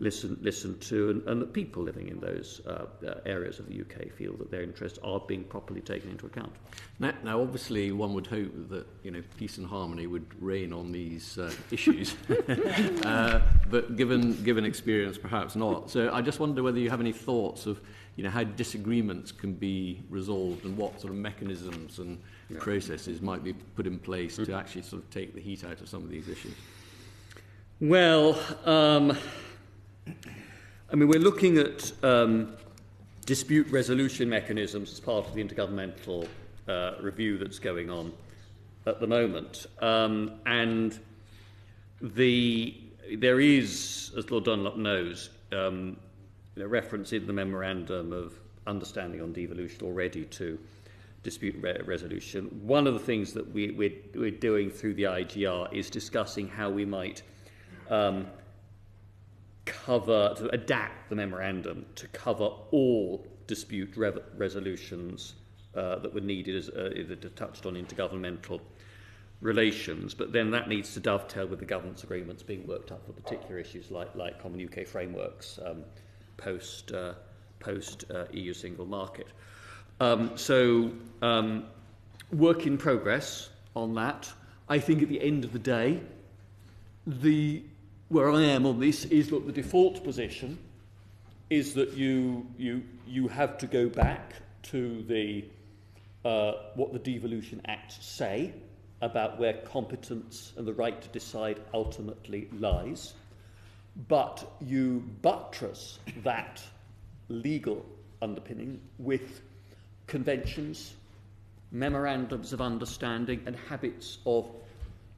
listened listen to and, and that people living in those uh, uh, areas of the U K feel that their interests are being properly taken into account. Now, now obviously one would hope that, you know, peace and harmony would reign on these uh, issues, uh, but given, given experience perhaps not. So I just wonder whether you have any thoughts of, you know, how disagreements can be resolved and what sort of mechanisms and yeah. processes might be put in place mm. to actually sort of take the heat out of some of these issues. Well, um, I mean, we're looking at um, dispute resolution mechanisms as part of the intergovernmental uh, review that's going on at the moment. Um, and the, there is, as Lord Dunlop knows, um, a reference in the Memorandum of Understanding on Devolution already to dispute re resolution. One of the things that we, we're, we're doing through the I G R is discussing how we might... Um, cover, to adapt the memorandum to cover all dispute re resolutions uh, that were needed as uh, that touched on intergovernmental relations, but then that needs to dovetail with the governance agreements being worked up for particular issues like, like common U K frameworks um, post, uh, post uh, E U single market. Um, so um, work in progress on that. I think at the end of the day, the where I am on this is that the default position is that you you you have to go back to the uh, what the Devolution Acts say about where competence and the right to decide ultimately lies, but you buttress that legal underpinning with conventions, memorandums of understanding, and habits of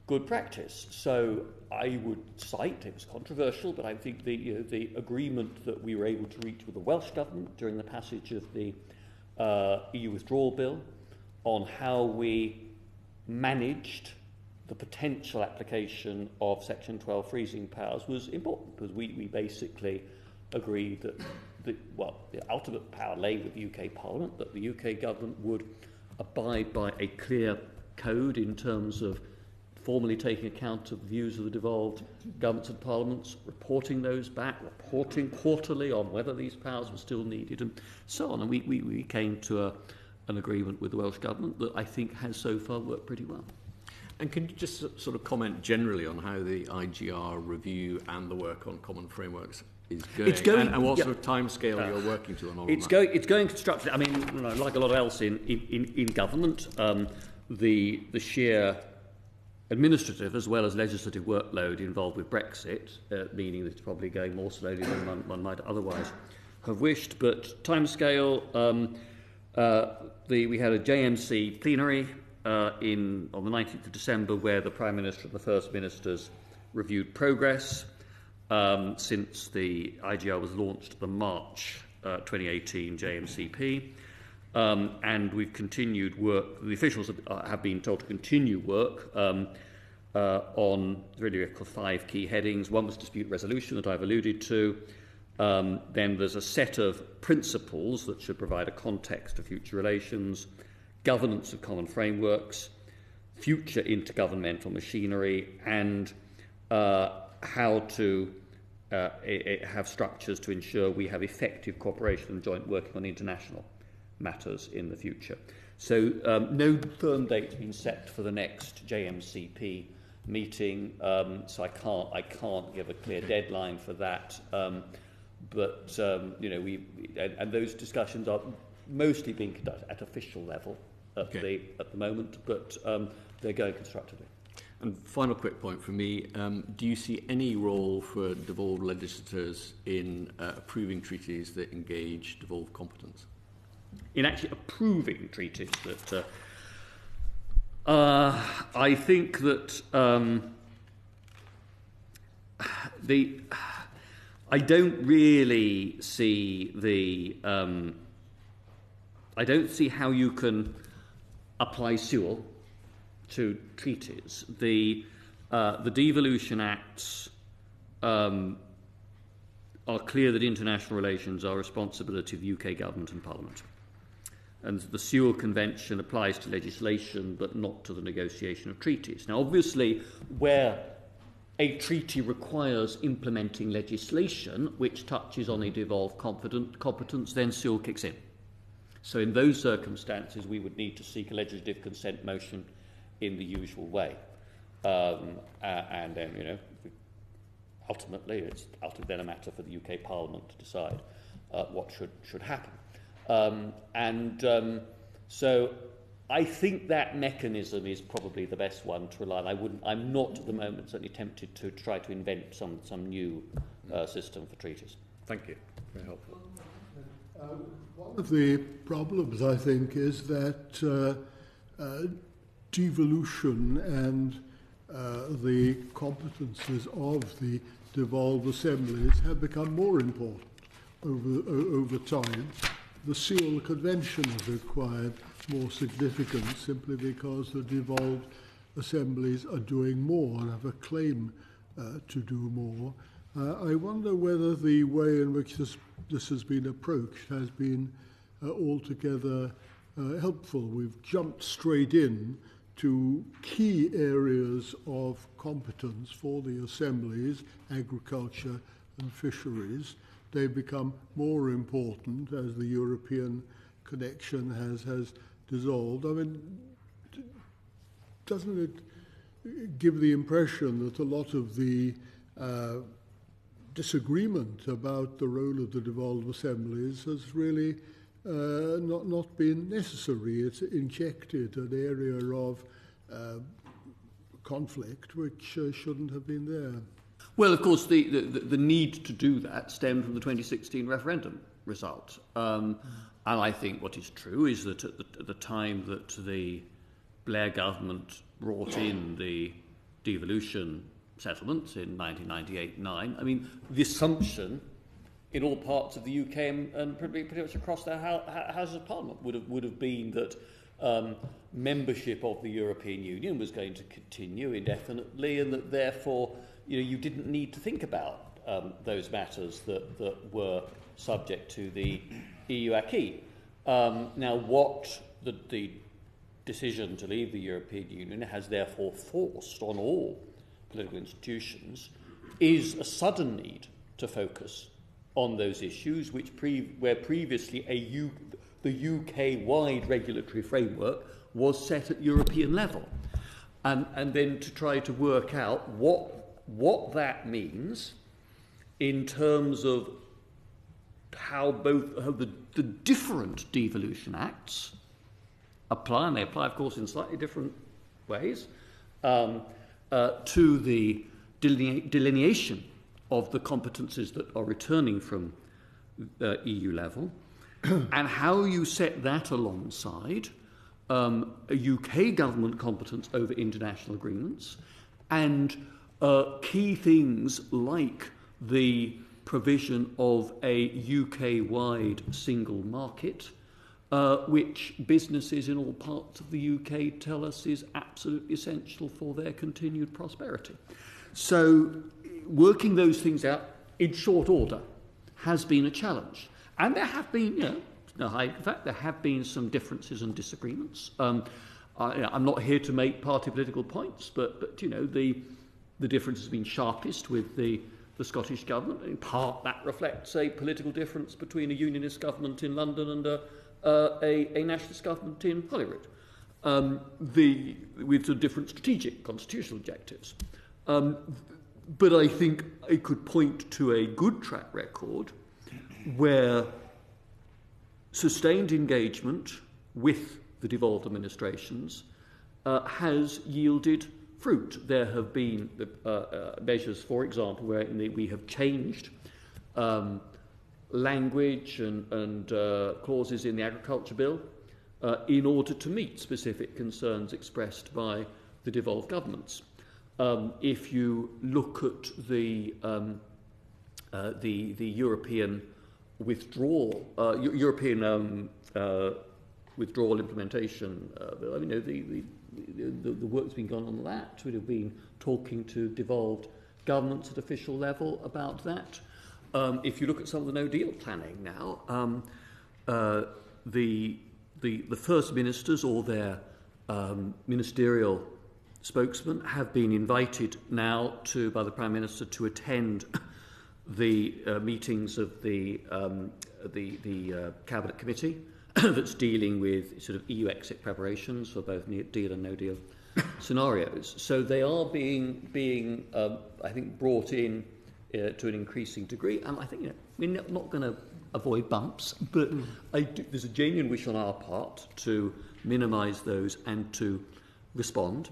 good practice. So I would cite, it was controversial, but I think the, you know, the agreement that we were able to reach with the Welsh Government during the passage of the uh, E U withdrawal bill on how we managed the potential application of Section twelve freezing powers was important, because we, we basically agreed that the, well, the ultimate power lay with the U K Parliament, that the U K Government would abide by a clear code in terms of formally taking account of the views of the devolved governments and parliaments, reporting those back, reporting quarterly on whether these powers were still needed, and so on. And we, we, we came to a, an agreement with the Welsh Government that I think has so far worked pretty well. And can you just sort of comment generally on how the I G R review and the work on common frameworks is going, it's going and, and what yeah. sort of timescale uh, you're working to on all it's of that? Going, it's going constructively. I mean, you know, like a lot else in, in, in, in government, um, the, the sheer... administrative as well as legislative workload involved with Brexit, uh, meaning that it's probably going more slowly than one, one might otherwise have wished. But timescale, um, uh, the, we had a J M C plenary uh, in, on the nineteenth of December where the Prime Minister and the First Ministers reviewed progress um, since the I G R was launched the March uh, twenty eighteen J M C P. Um, and we've continued work, the officials have, uh, have been told to continue work um, uh, on really five key headings. One was dispute resolution that I've alluded to. Um, then there's a set of principles that should provide a context for future relations, governance of common frameworks, future intergovernmental machinery, and uh, how to uh, it, it have structures to ensure we have effective cooperation and joint working on international matters in the future. So um, no firm date's been set for the next J M C P meeting, um, so I can't I can't give a clear deadline for that. Um, but um, you know we and, and those discussions are mostly being conducted at official level at okay. the at the moment, but um, they're going constructively. And final quick point from me, um, do you see any role for devolved legislators in uh, approving treaties that engage devolved competence? In actually approving treaties that... Uh, uh, I think that um, the... I don't really see the... Um, I don't see how you can apply Sewel to treaties. The uh, the devolution acts um, are clear that international relations are a responsibility of the U K government and Parliament, and the Sewel Convention applies to legislation but not to the negotiation of treaties. Now, obviously, where a treaty requires implementing legislation which touches on a devolved competence, then Sewel kicks in. So, in those circumstances, we would need to seek a legislative consent motion in the usual way, um, uh, and then you know, ultimately it's then a matter for the U K Parliament to decide uh, what should should happen. Um, and um, so, I think that mechanism is probably the best one to rely on. I wouldn't. I'm not at the moment certainly tempted to try to invent some some new uh, system for treaties. Thank you. Very helpful. Um, one of the problems I think is that. Uh, uh, Devolution and uh, the competences of the devolved assemblies have become more important over, over time. The Sewel Convention has acquired more significance simply because the devolved assemblies are doing more and have a claim uh, to do more. Uh, I wonder whether the way in which this, this has been approached has been uh, altogether uh, helpful. We've jumped straight in to key areas of competence for the assemblies, agriculture and fisheries. They become more important as the European connection has, has dissolved. I mean, doesn't it give the impression that a lot of the uh, disagreement about the role of the devolved assemblies has really Uh, not, not been necessary? It's injected an area of uh, conflict which uh, shouldn't have been there. Well, of course, the, the, the need to do that stemmed from the twenty sixteen referendum result. Um, and I think what is true is that at the, at the time that the Blair government brought in the devolution settlements in nineteen ninety-eight nine, I mean, the assumption in all parts of the U K and, and pretty much across their Houses of Parliament would have, would have been that um, membership of the European Union was going to continue indefinitely, and that therefore you know you didn't need to think about um, those matters that, that were subject to the E U acquis. Um, now, what the, the decision to leave the European Union has therefore forced on all political institutions is a sudden need to focus on those issues which pre where previously a U the U K-wide regulatory framework was set at European level, and, and then to try to work out what, what that means in terms of how both how the, the different devolution acts apply, and they apply, of course, in slightly different ways, um, uh, to the deline delineation of the competences that are returning from uh, E U level, and how you set that alongside um, a U K government competence over international agreements, and uh, key things like the provision of a U K-wide single market, uh, which businesses in all parts of the U K tell us is absolutely essential for their continued prosperity. So, working those things out in short order has been a challenge, and there have been, you know, no high, in fact, there have been some differences and disagreements. Um, I, I'm not here to make party political points, but but you know the the difference has been sharpest with the the Scottish government. In part, that reflects a political difference between a unionist government in London and a uh, a, a nationalist government in Holyrood, um, the with the different strategic constitutional objectives. Um, But I think I could point to a good track record where sustained engagement with the devolved administrations uh, has yielded fruit. There have been uh, uh, measures, for example, where we have changed um, language and, and uh, clauses in the Agriculture Bill uh, in order to meet specific concerns expressed by the devolved governments. Um, if you look at the um, uh, the, the European withdrawal, uh, European um, uh, withdrawal implementation, uh, bill, I mean, the, the The, the work that's been gone on that would have been talking to devolved governments at official level about that. Um, if you look at some of the No Deal planning now, um, uh, the, the the first ministers or their um, ministerial spokesmen have been invited now to by the Prime Minister to attend the uh, meetings of the um, the the uh, Cabinet Committee that's dealing with sort of E U exit preparations for both deal and no deal scenarios. So they are being, being um, I think, brought in uh, to an increasing degree. And I think, you know, we're not going to avoid bumps, but mm. I do, there's a genuine wish on our part to minimise those and to respond.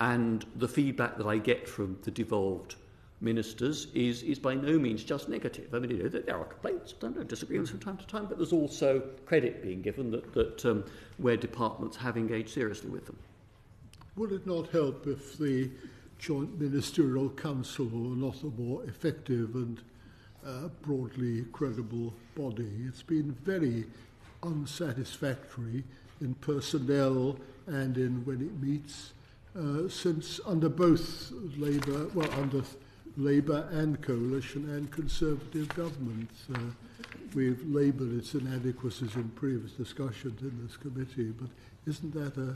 And the feedback that I get from the devolved ministers is, is by no means just negative. I mean, you know, there are complaints, I don't know, disagreements from time to time, but there's also credit being given that, that um, where departments have engaged seriously with them. Would it not help if the Joint Ministerial Council were not a more effective and uh, broadly credible body? It's been very unsatisfactory in personnel and in when it meets uh, since under both Labour, well, under Labour and coalition and Conservative governments. Uh, we've labelled its inadequacies in previous discussions in this committee, but isn't that a,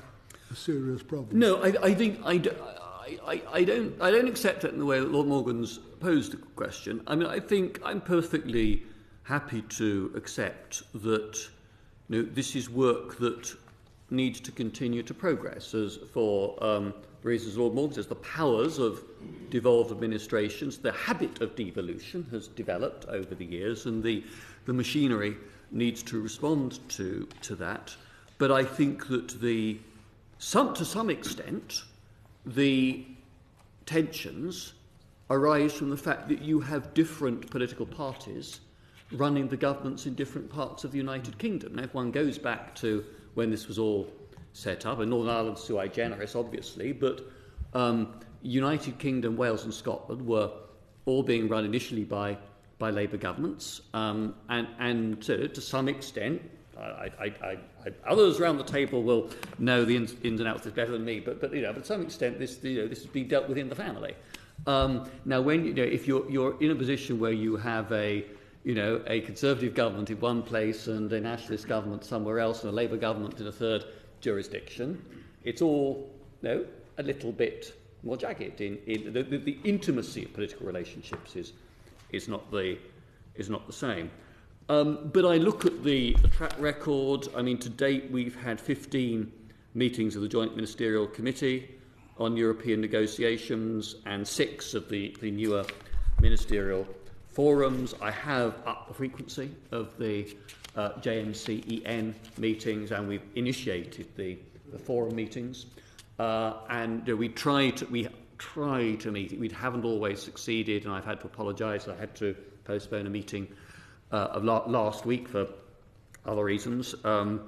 a serious problem? No, I, I think I, do, I, I, I don't. I don't accept it in the way that Lord Morgan's posed the question. I mean, I think I'm perfectly happy to accept that, you know, this is work that needs to continue to progress, as for. Um, The reasons Lord Morgan says, the powers of devolved administrations, the habit of devolution has developed over the years, and the, the machinery needs to respond to, to that. But I think that the, some, to some extent, the tensions arise from the fact that you have different political parties running the governments in different parts of the United Kingdom. Now, if one goes back to when this was all set up, and Northern Ireland sui generis, obviously, but um, United Kingdom, Wales and Scotland were all being run initially by, by Labour governments, um, and, and to, to some extent, I, I, I, I, others around the table will know the ins, ins and outs better than me, but, but, you know, but to some extent this, you know, this has been dealt within the family. Um, now, when, you know, if you're, you're in a position where you have a you know, a Conservative government in one place and a Nationalist government somewhere else and a Labour government in a third jurisdiction, it's all, you know, a little bit more jagged. In, in the, the, the intimacy of political relationships is is not the is not the same. Um, but I look at the, the track record. I mean, to date we've had fifteen meetings of the Joint Ministerial Committee on European negotiations and six of the, the newer ministerial forums. I have upped the frequency of the Uh, J M C E N meetings, and we've initiated the, the forum meetings, uh, and uh, we try to we try to meet. We haven't always succeeded, and I've had to apologise. I had to postpone a meeting uh, of la last week for other reasons um,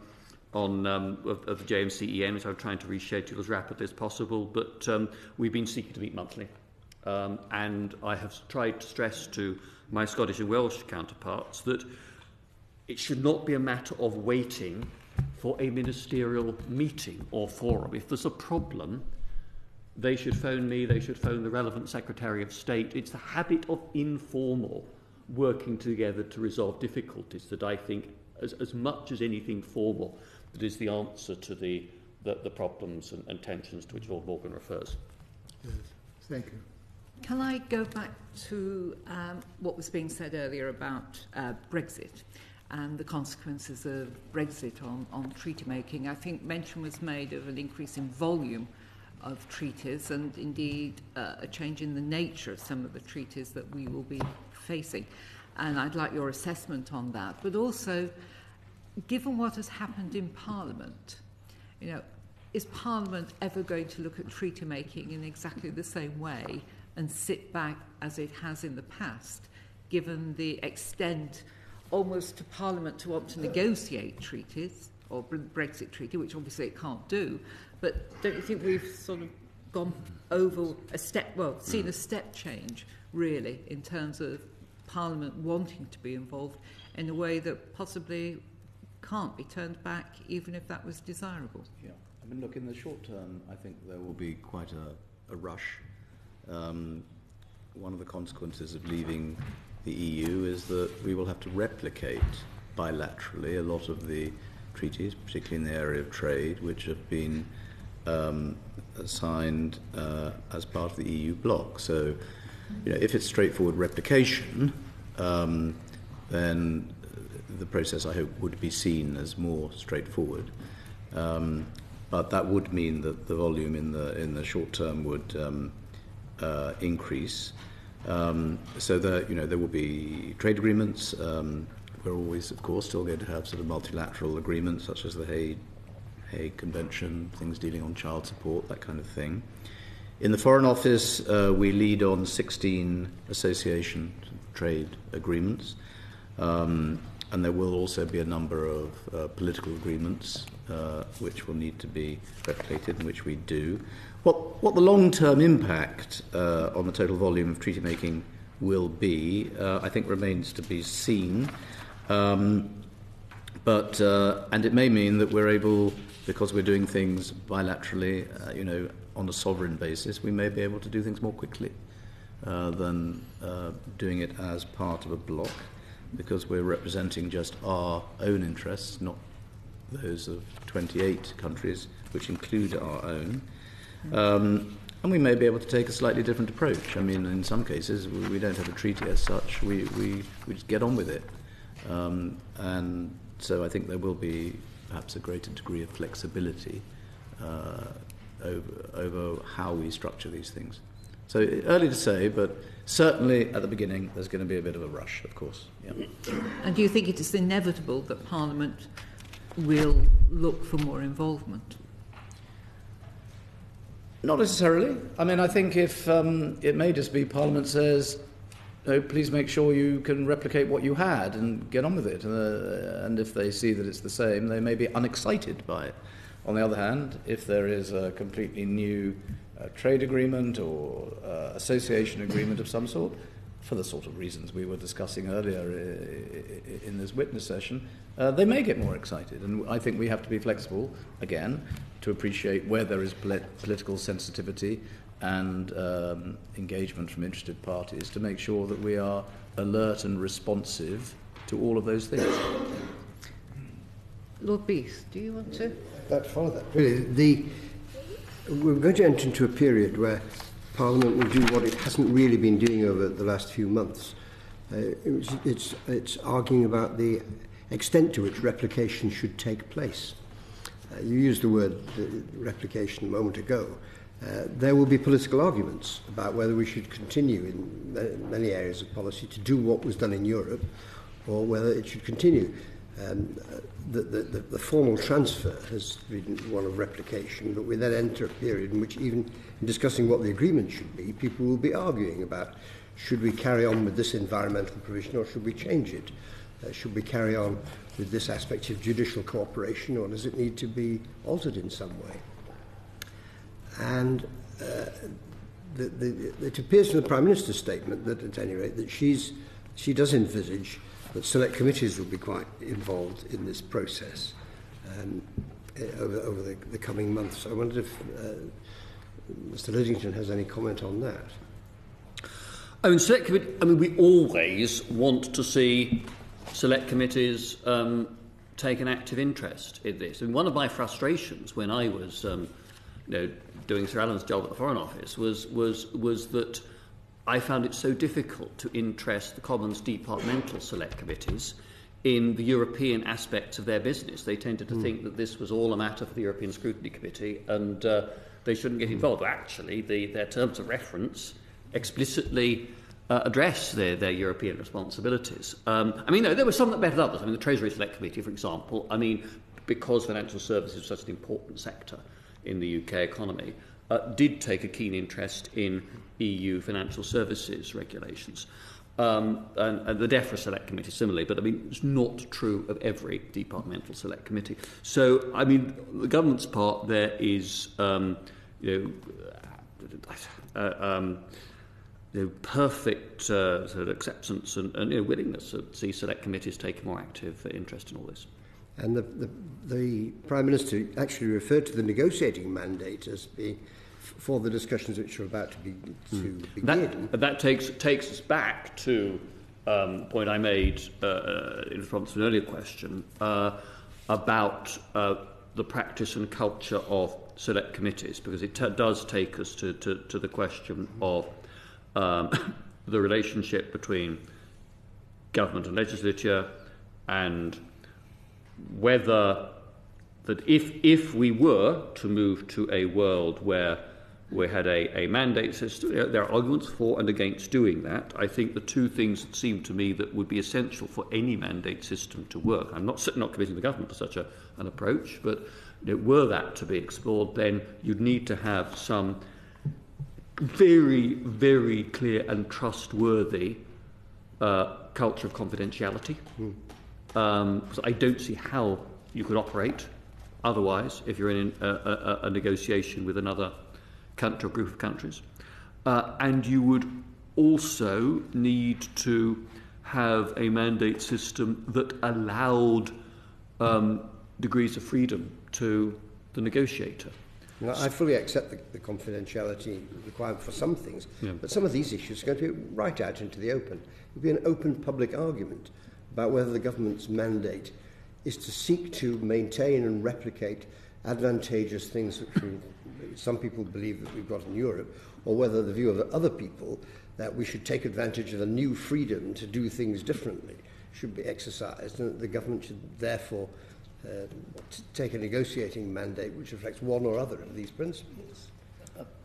on um, of, of the J M C E N, which I'm trying to reschedule as rapidly as possible. But um, we've been seeking to meet monthly, um, and I have tried to stress to my Scottish and Welsh counterparts that it should not be a matter of waiting for a ministerial meeting or forum. If there's a problem, they should phone me, they should phone the relevant Secretary of State. It's the habit of informal working together to resolve difficulties that I think, as, as much as anything formal, that is the answer to the, the, the problems and, and tensions to which Lord Morgan refers. Yes. Thank you. Can I go back to um, what was being said earlier about uh, Brexit and the consequences of Brexit on, on treaty making? I think mention was made of an increase in volume of treaties and indeed uh, a change in the nature of some of the treaties that we will be facing. And I'd like your assessment on that. But also, given what has happened in Parliament, you know, is Parliament ever going to look at treaty making in exactly the same way and sit back as it has in the past, given the extent almost to Parliament to want to negotiate treaties, or Brexit treaty, which obviously it can't do, but don't you think we've sort of gone over a step, well, seen a step change, really, in terms of Parliament wanting to be involved in a way that possibly can't be turned back, even if that was desirable? Yeah. I mean, look, in the short term, I think there will be quite a, a rush. Um, one of the consequences of leaving the E U is that we will have to replicate bilaterally a lot of the treaties, particularly in the area of trade, which have been um, signed uh, as part of the E U bloc. So, you know, if it's straightforward replication, um, then the process, I hope, would be seen as more straightforward. Um, but that would mean that the volume in the in the short term would um, uh, increase. Um, so that, you know, there will be trade agreements. Um, We're always, of course, still going to have sort of multilateral agreements such as the Hague, Hague Convention, things dealing on child support, that kind of thing. In the Foreign Office, uh, we lead on sixteen association trade agreements, um, and there will also be a number of uh, political agreements uh, which will need to be replicated, and which we do. What, what the long-term impact uh, on the total volume of treaty making will be, uh, I think, remains to be seen. Um, but uh, and it may mean that we're able, because we're doing things bilaterally, uh, you know, on a sovereign basis, we may be able to do things more quickly uh, than uh, doing it as part of a bloc, because we're representing just our own interests, not those of twenty-eight countries, which include our own. Um, and we may be able to take a slightly different approach. I mean, in some cases, we, we don't have a treaty as such. We we we just get on with it. Um, and so I think there will be perhaps a greater degree of flexibility uh, over, over how we structure these things. So early to say, but certainly at the beginning there's going to be a bit of a rush, of course. Yeah. And do you think it is inevitable that Parliament will look for more involvement? Not necessarily. I mean, I think if um, it may just be Parliament says, no, please make sure you can replicate what you had and get on with it. Uh, and if they see that it's the same, they may be unexcited by it. On the other hand, if there is a completely new uh, trade agreement or uh, association agreement of some sort, for the sort of reasons we were discussing earlier in this witness session, uh, they may get more excited. And I think we have to be flexible, again, to appreciate where there is pol- political sensitivity and um, engagement from interested parties, to make sure that we are alert and responsive to all of those things. Lord Beith, do you want to? That follow that. Really, the, we're going to enter into a period where Parliament will do what it hasn't really been doing over the last few months. Uh, it's, it's, it's arguing about the extent to which replication should take place. Uh, you used the word uh, replication a moment ago. Uh, there will be political arguments about whether we should continue in many areas of policy to do what was done in Europe, or whether it should continue. Um, the, the, the formal transfer has been one of replication, but we then enter a period in which, even in discussing what the agreement should be, people will be arguing about, should we carry on with this environmental provision or should we change it? Uh, should we carry on with this aspect of judicial cooperation, or does it need to be altered in some way? And uh, the, the, it appears from the Prime Minister's statement that, at any rate, that she's, she does envisage that select committees will be quite involved in this process um, over, over the, the coming months. I wondered if uh, Mister Lidington has any comment on that. I mean, select committee, I mean, we always want to see select committees um, take an active interest in this. And one of my frustrations when I was Um, you know, doing Sir Alan's job at the Foreign Office was was was that I found it so difficult to interest the Commons departmental select committees in the European aspects of their business. They tended to mm. think that this was all a matter for the European Scrutiny Committee, and uh, they shouldn't get involved. Well, actually, the, their terms of reference explicitly uh, address their, their European responsibilities. Um, I mean, no, there were some that better than others. I mean, the Treasury Select Committee, for example. I mean, because financial services is such an important sector, in the U K economy, uh, did take a keen interest in E U financial services regulations. Um, and, and the DEFRA Select Committee similarly, but I mean it's not true of every departmental Select Committee. So I mean the government's part there is um, you know, uh, um, you know perfect uh, sort of acceptance and, and you know, willingness to see Select Committees take a more active interest in all this. And the, the, the Prime Minister actually referred to the negotiating mandate as being for the discussions which are about to, be, to mm. begin. That, that takes, takes us back to um, the point I made uh, in response to an earlier question uh, about uh, the practice and culture of select committees, because it t does take us to, to, to the question of um, the relationship between government and legislature, and whether that if, if we were to move to a world where we had a, a mandate system, you know, there are arguments for and against doing that. I think the two things that seem to me that would be essential for any mandate system to work, I'm not not committing the government to such a, an approach, but you know, were that to be explored, then you'd need to have some very, very clear and trustworthy uh, culture of confidentiality. Mm. Um, so I don't see how you could operate otherwise, if you're in a, a, a negotiation with another country or group of countries. Uh, and you would also need to have a mandate system that allowed um, degrees of freedom to the negotiator. Now, I fully accept the, the confidentiality requirement for some things, yeah. But some of these issues are going to be right out into the open. It would be an open public argument about whether the government's mandate is to seek to maintain and replicate advantageous things which we, some people believe that we've got in Europe, or whether the view of other people that we should take advantage of a new freedom to do things differently should be exercised, and that the government should therefore uh, take a negotiating mandate which reflects one or other of these principles.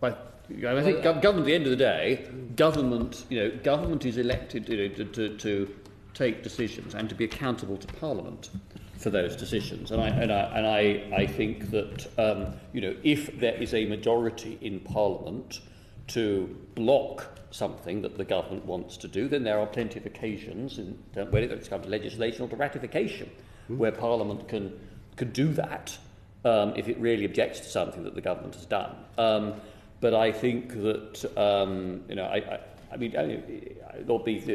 But I think government, at the end of the day, government, you know, government is elected, you know, to, to, to take decisions and to be accountable to Parliament for those decisions, and I and I and I, I think that um, you know, if there is a majority in Parliament to block something that the government wants to do, then there are plenty of occasions, in, whether it's come to legislation or to ratification, mm. where Parliament can can do that um, if it really objects to something that the government has done. Um, but I think that um, you know I. I I mean, I, Lord Beith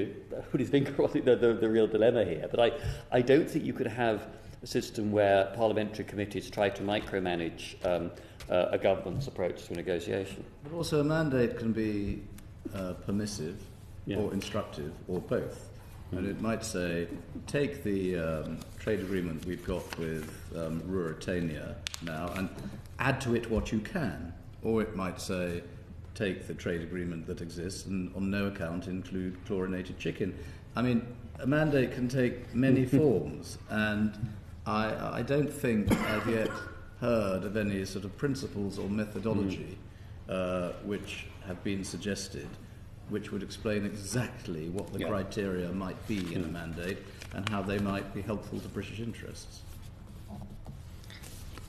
put his finger on it, the, the, the real dilemma here, but I, I don't think you could have a system where parliamentary committees try to micromanage um, uh, a government's approach to negotiation. But also a mandate can be uh, permissive yeah. or instructive or both. Mm. And it might say, take the um, trade agreement we've got with um, Ruritania now and add to it what you can. Or it might say, take the trade agreement that exists and on no account include chlorinated chicken. I mean, a mandate can take many forms, and I, I don't think I've yet heard of any sort of principles or methodology mm. uh, which have been suggested which would explain exactly what the yeah. criteria might be in mm. a mandate and how they might be helpful to British interests.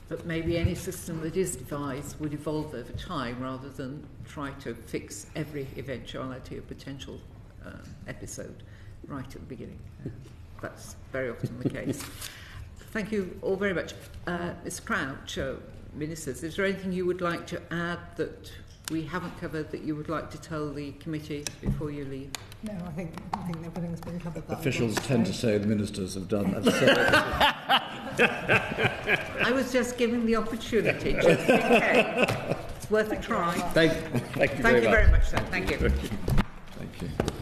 But maybe any system that is devised would evolve over time rather than try to fix every eventuality or potential uh, episode right at the beginning. Uh, that's very often the case. Thank you all very much. Uh, Miz Crouch, uh, Ministers, is there anything you would like to add that we haven't covered that you would like to tell the committee before you leave? No, I think, I think everything's been covered. That Officials tend to say the ministers have done that. I was just giving the opportunity, just in case. It's worth a try. Thank, thank you, thank very, you much. very much, sir. Thank you. Thank you.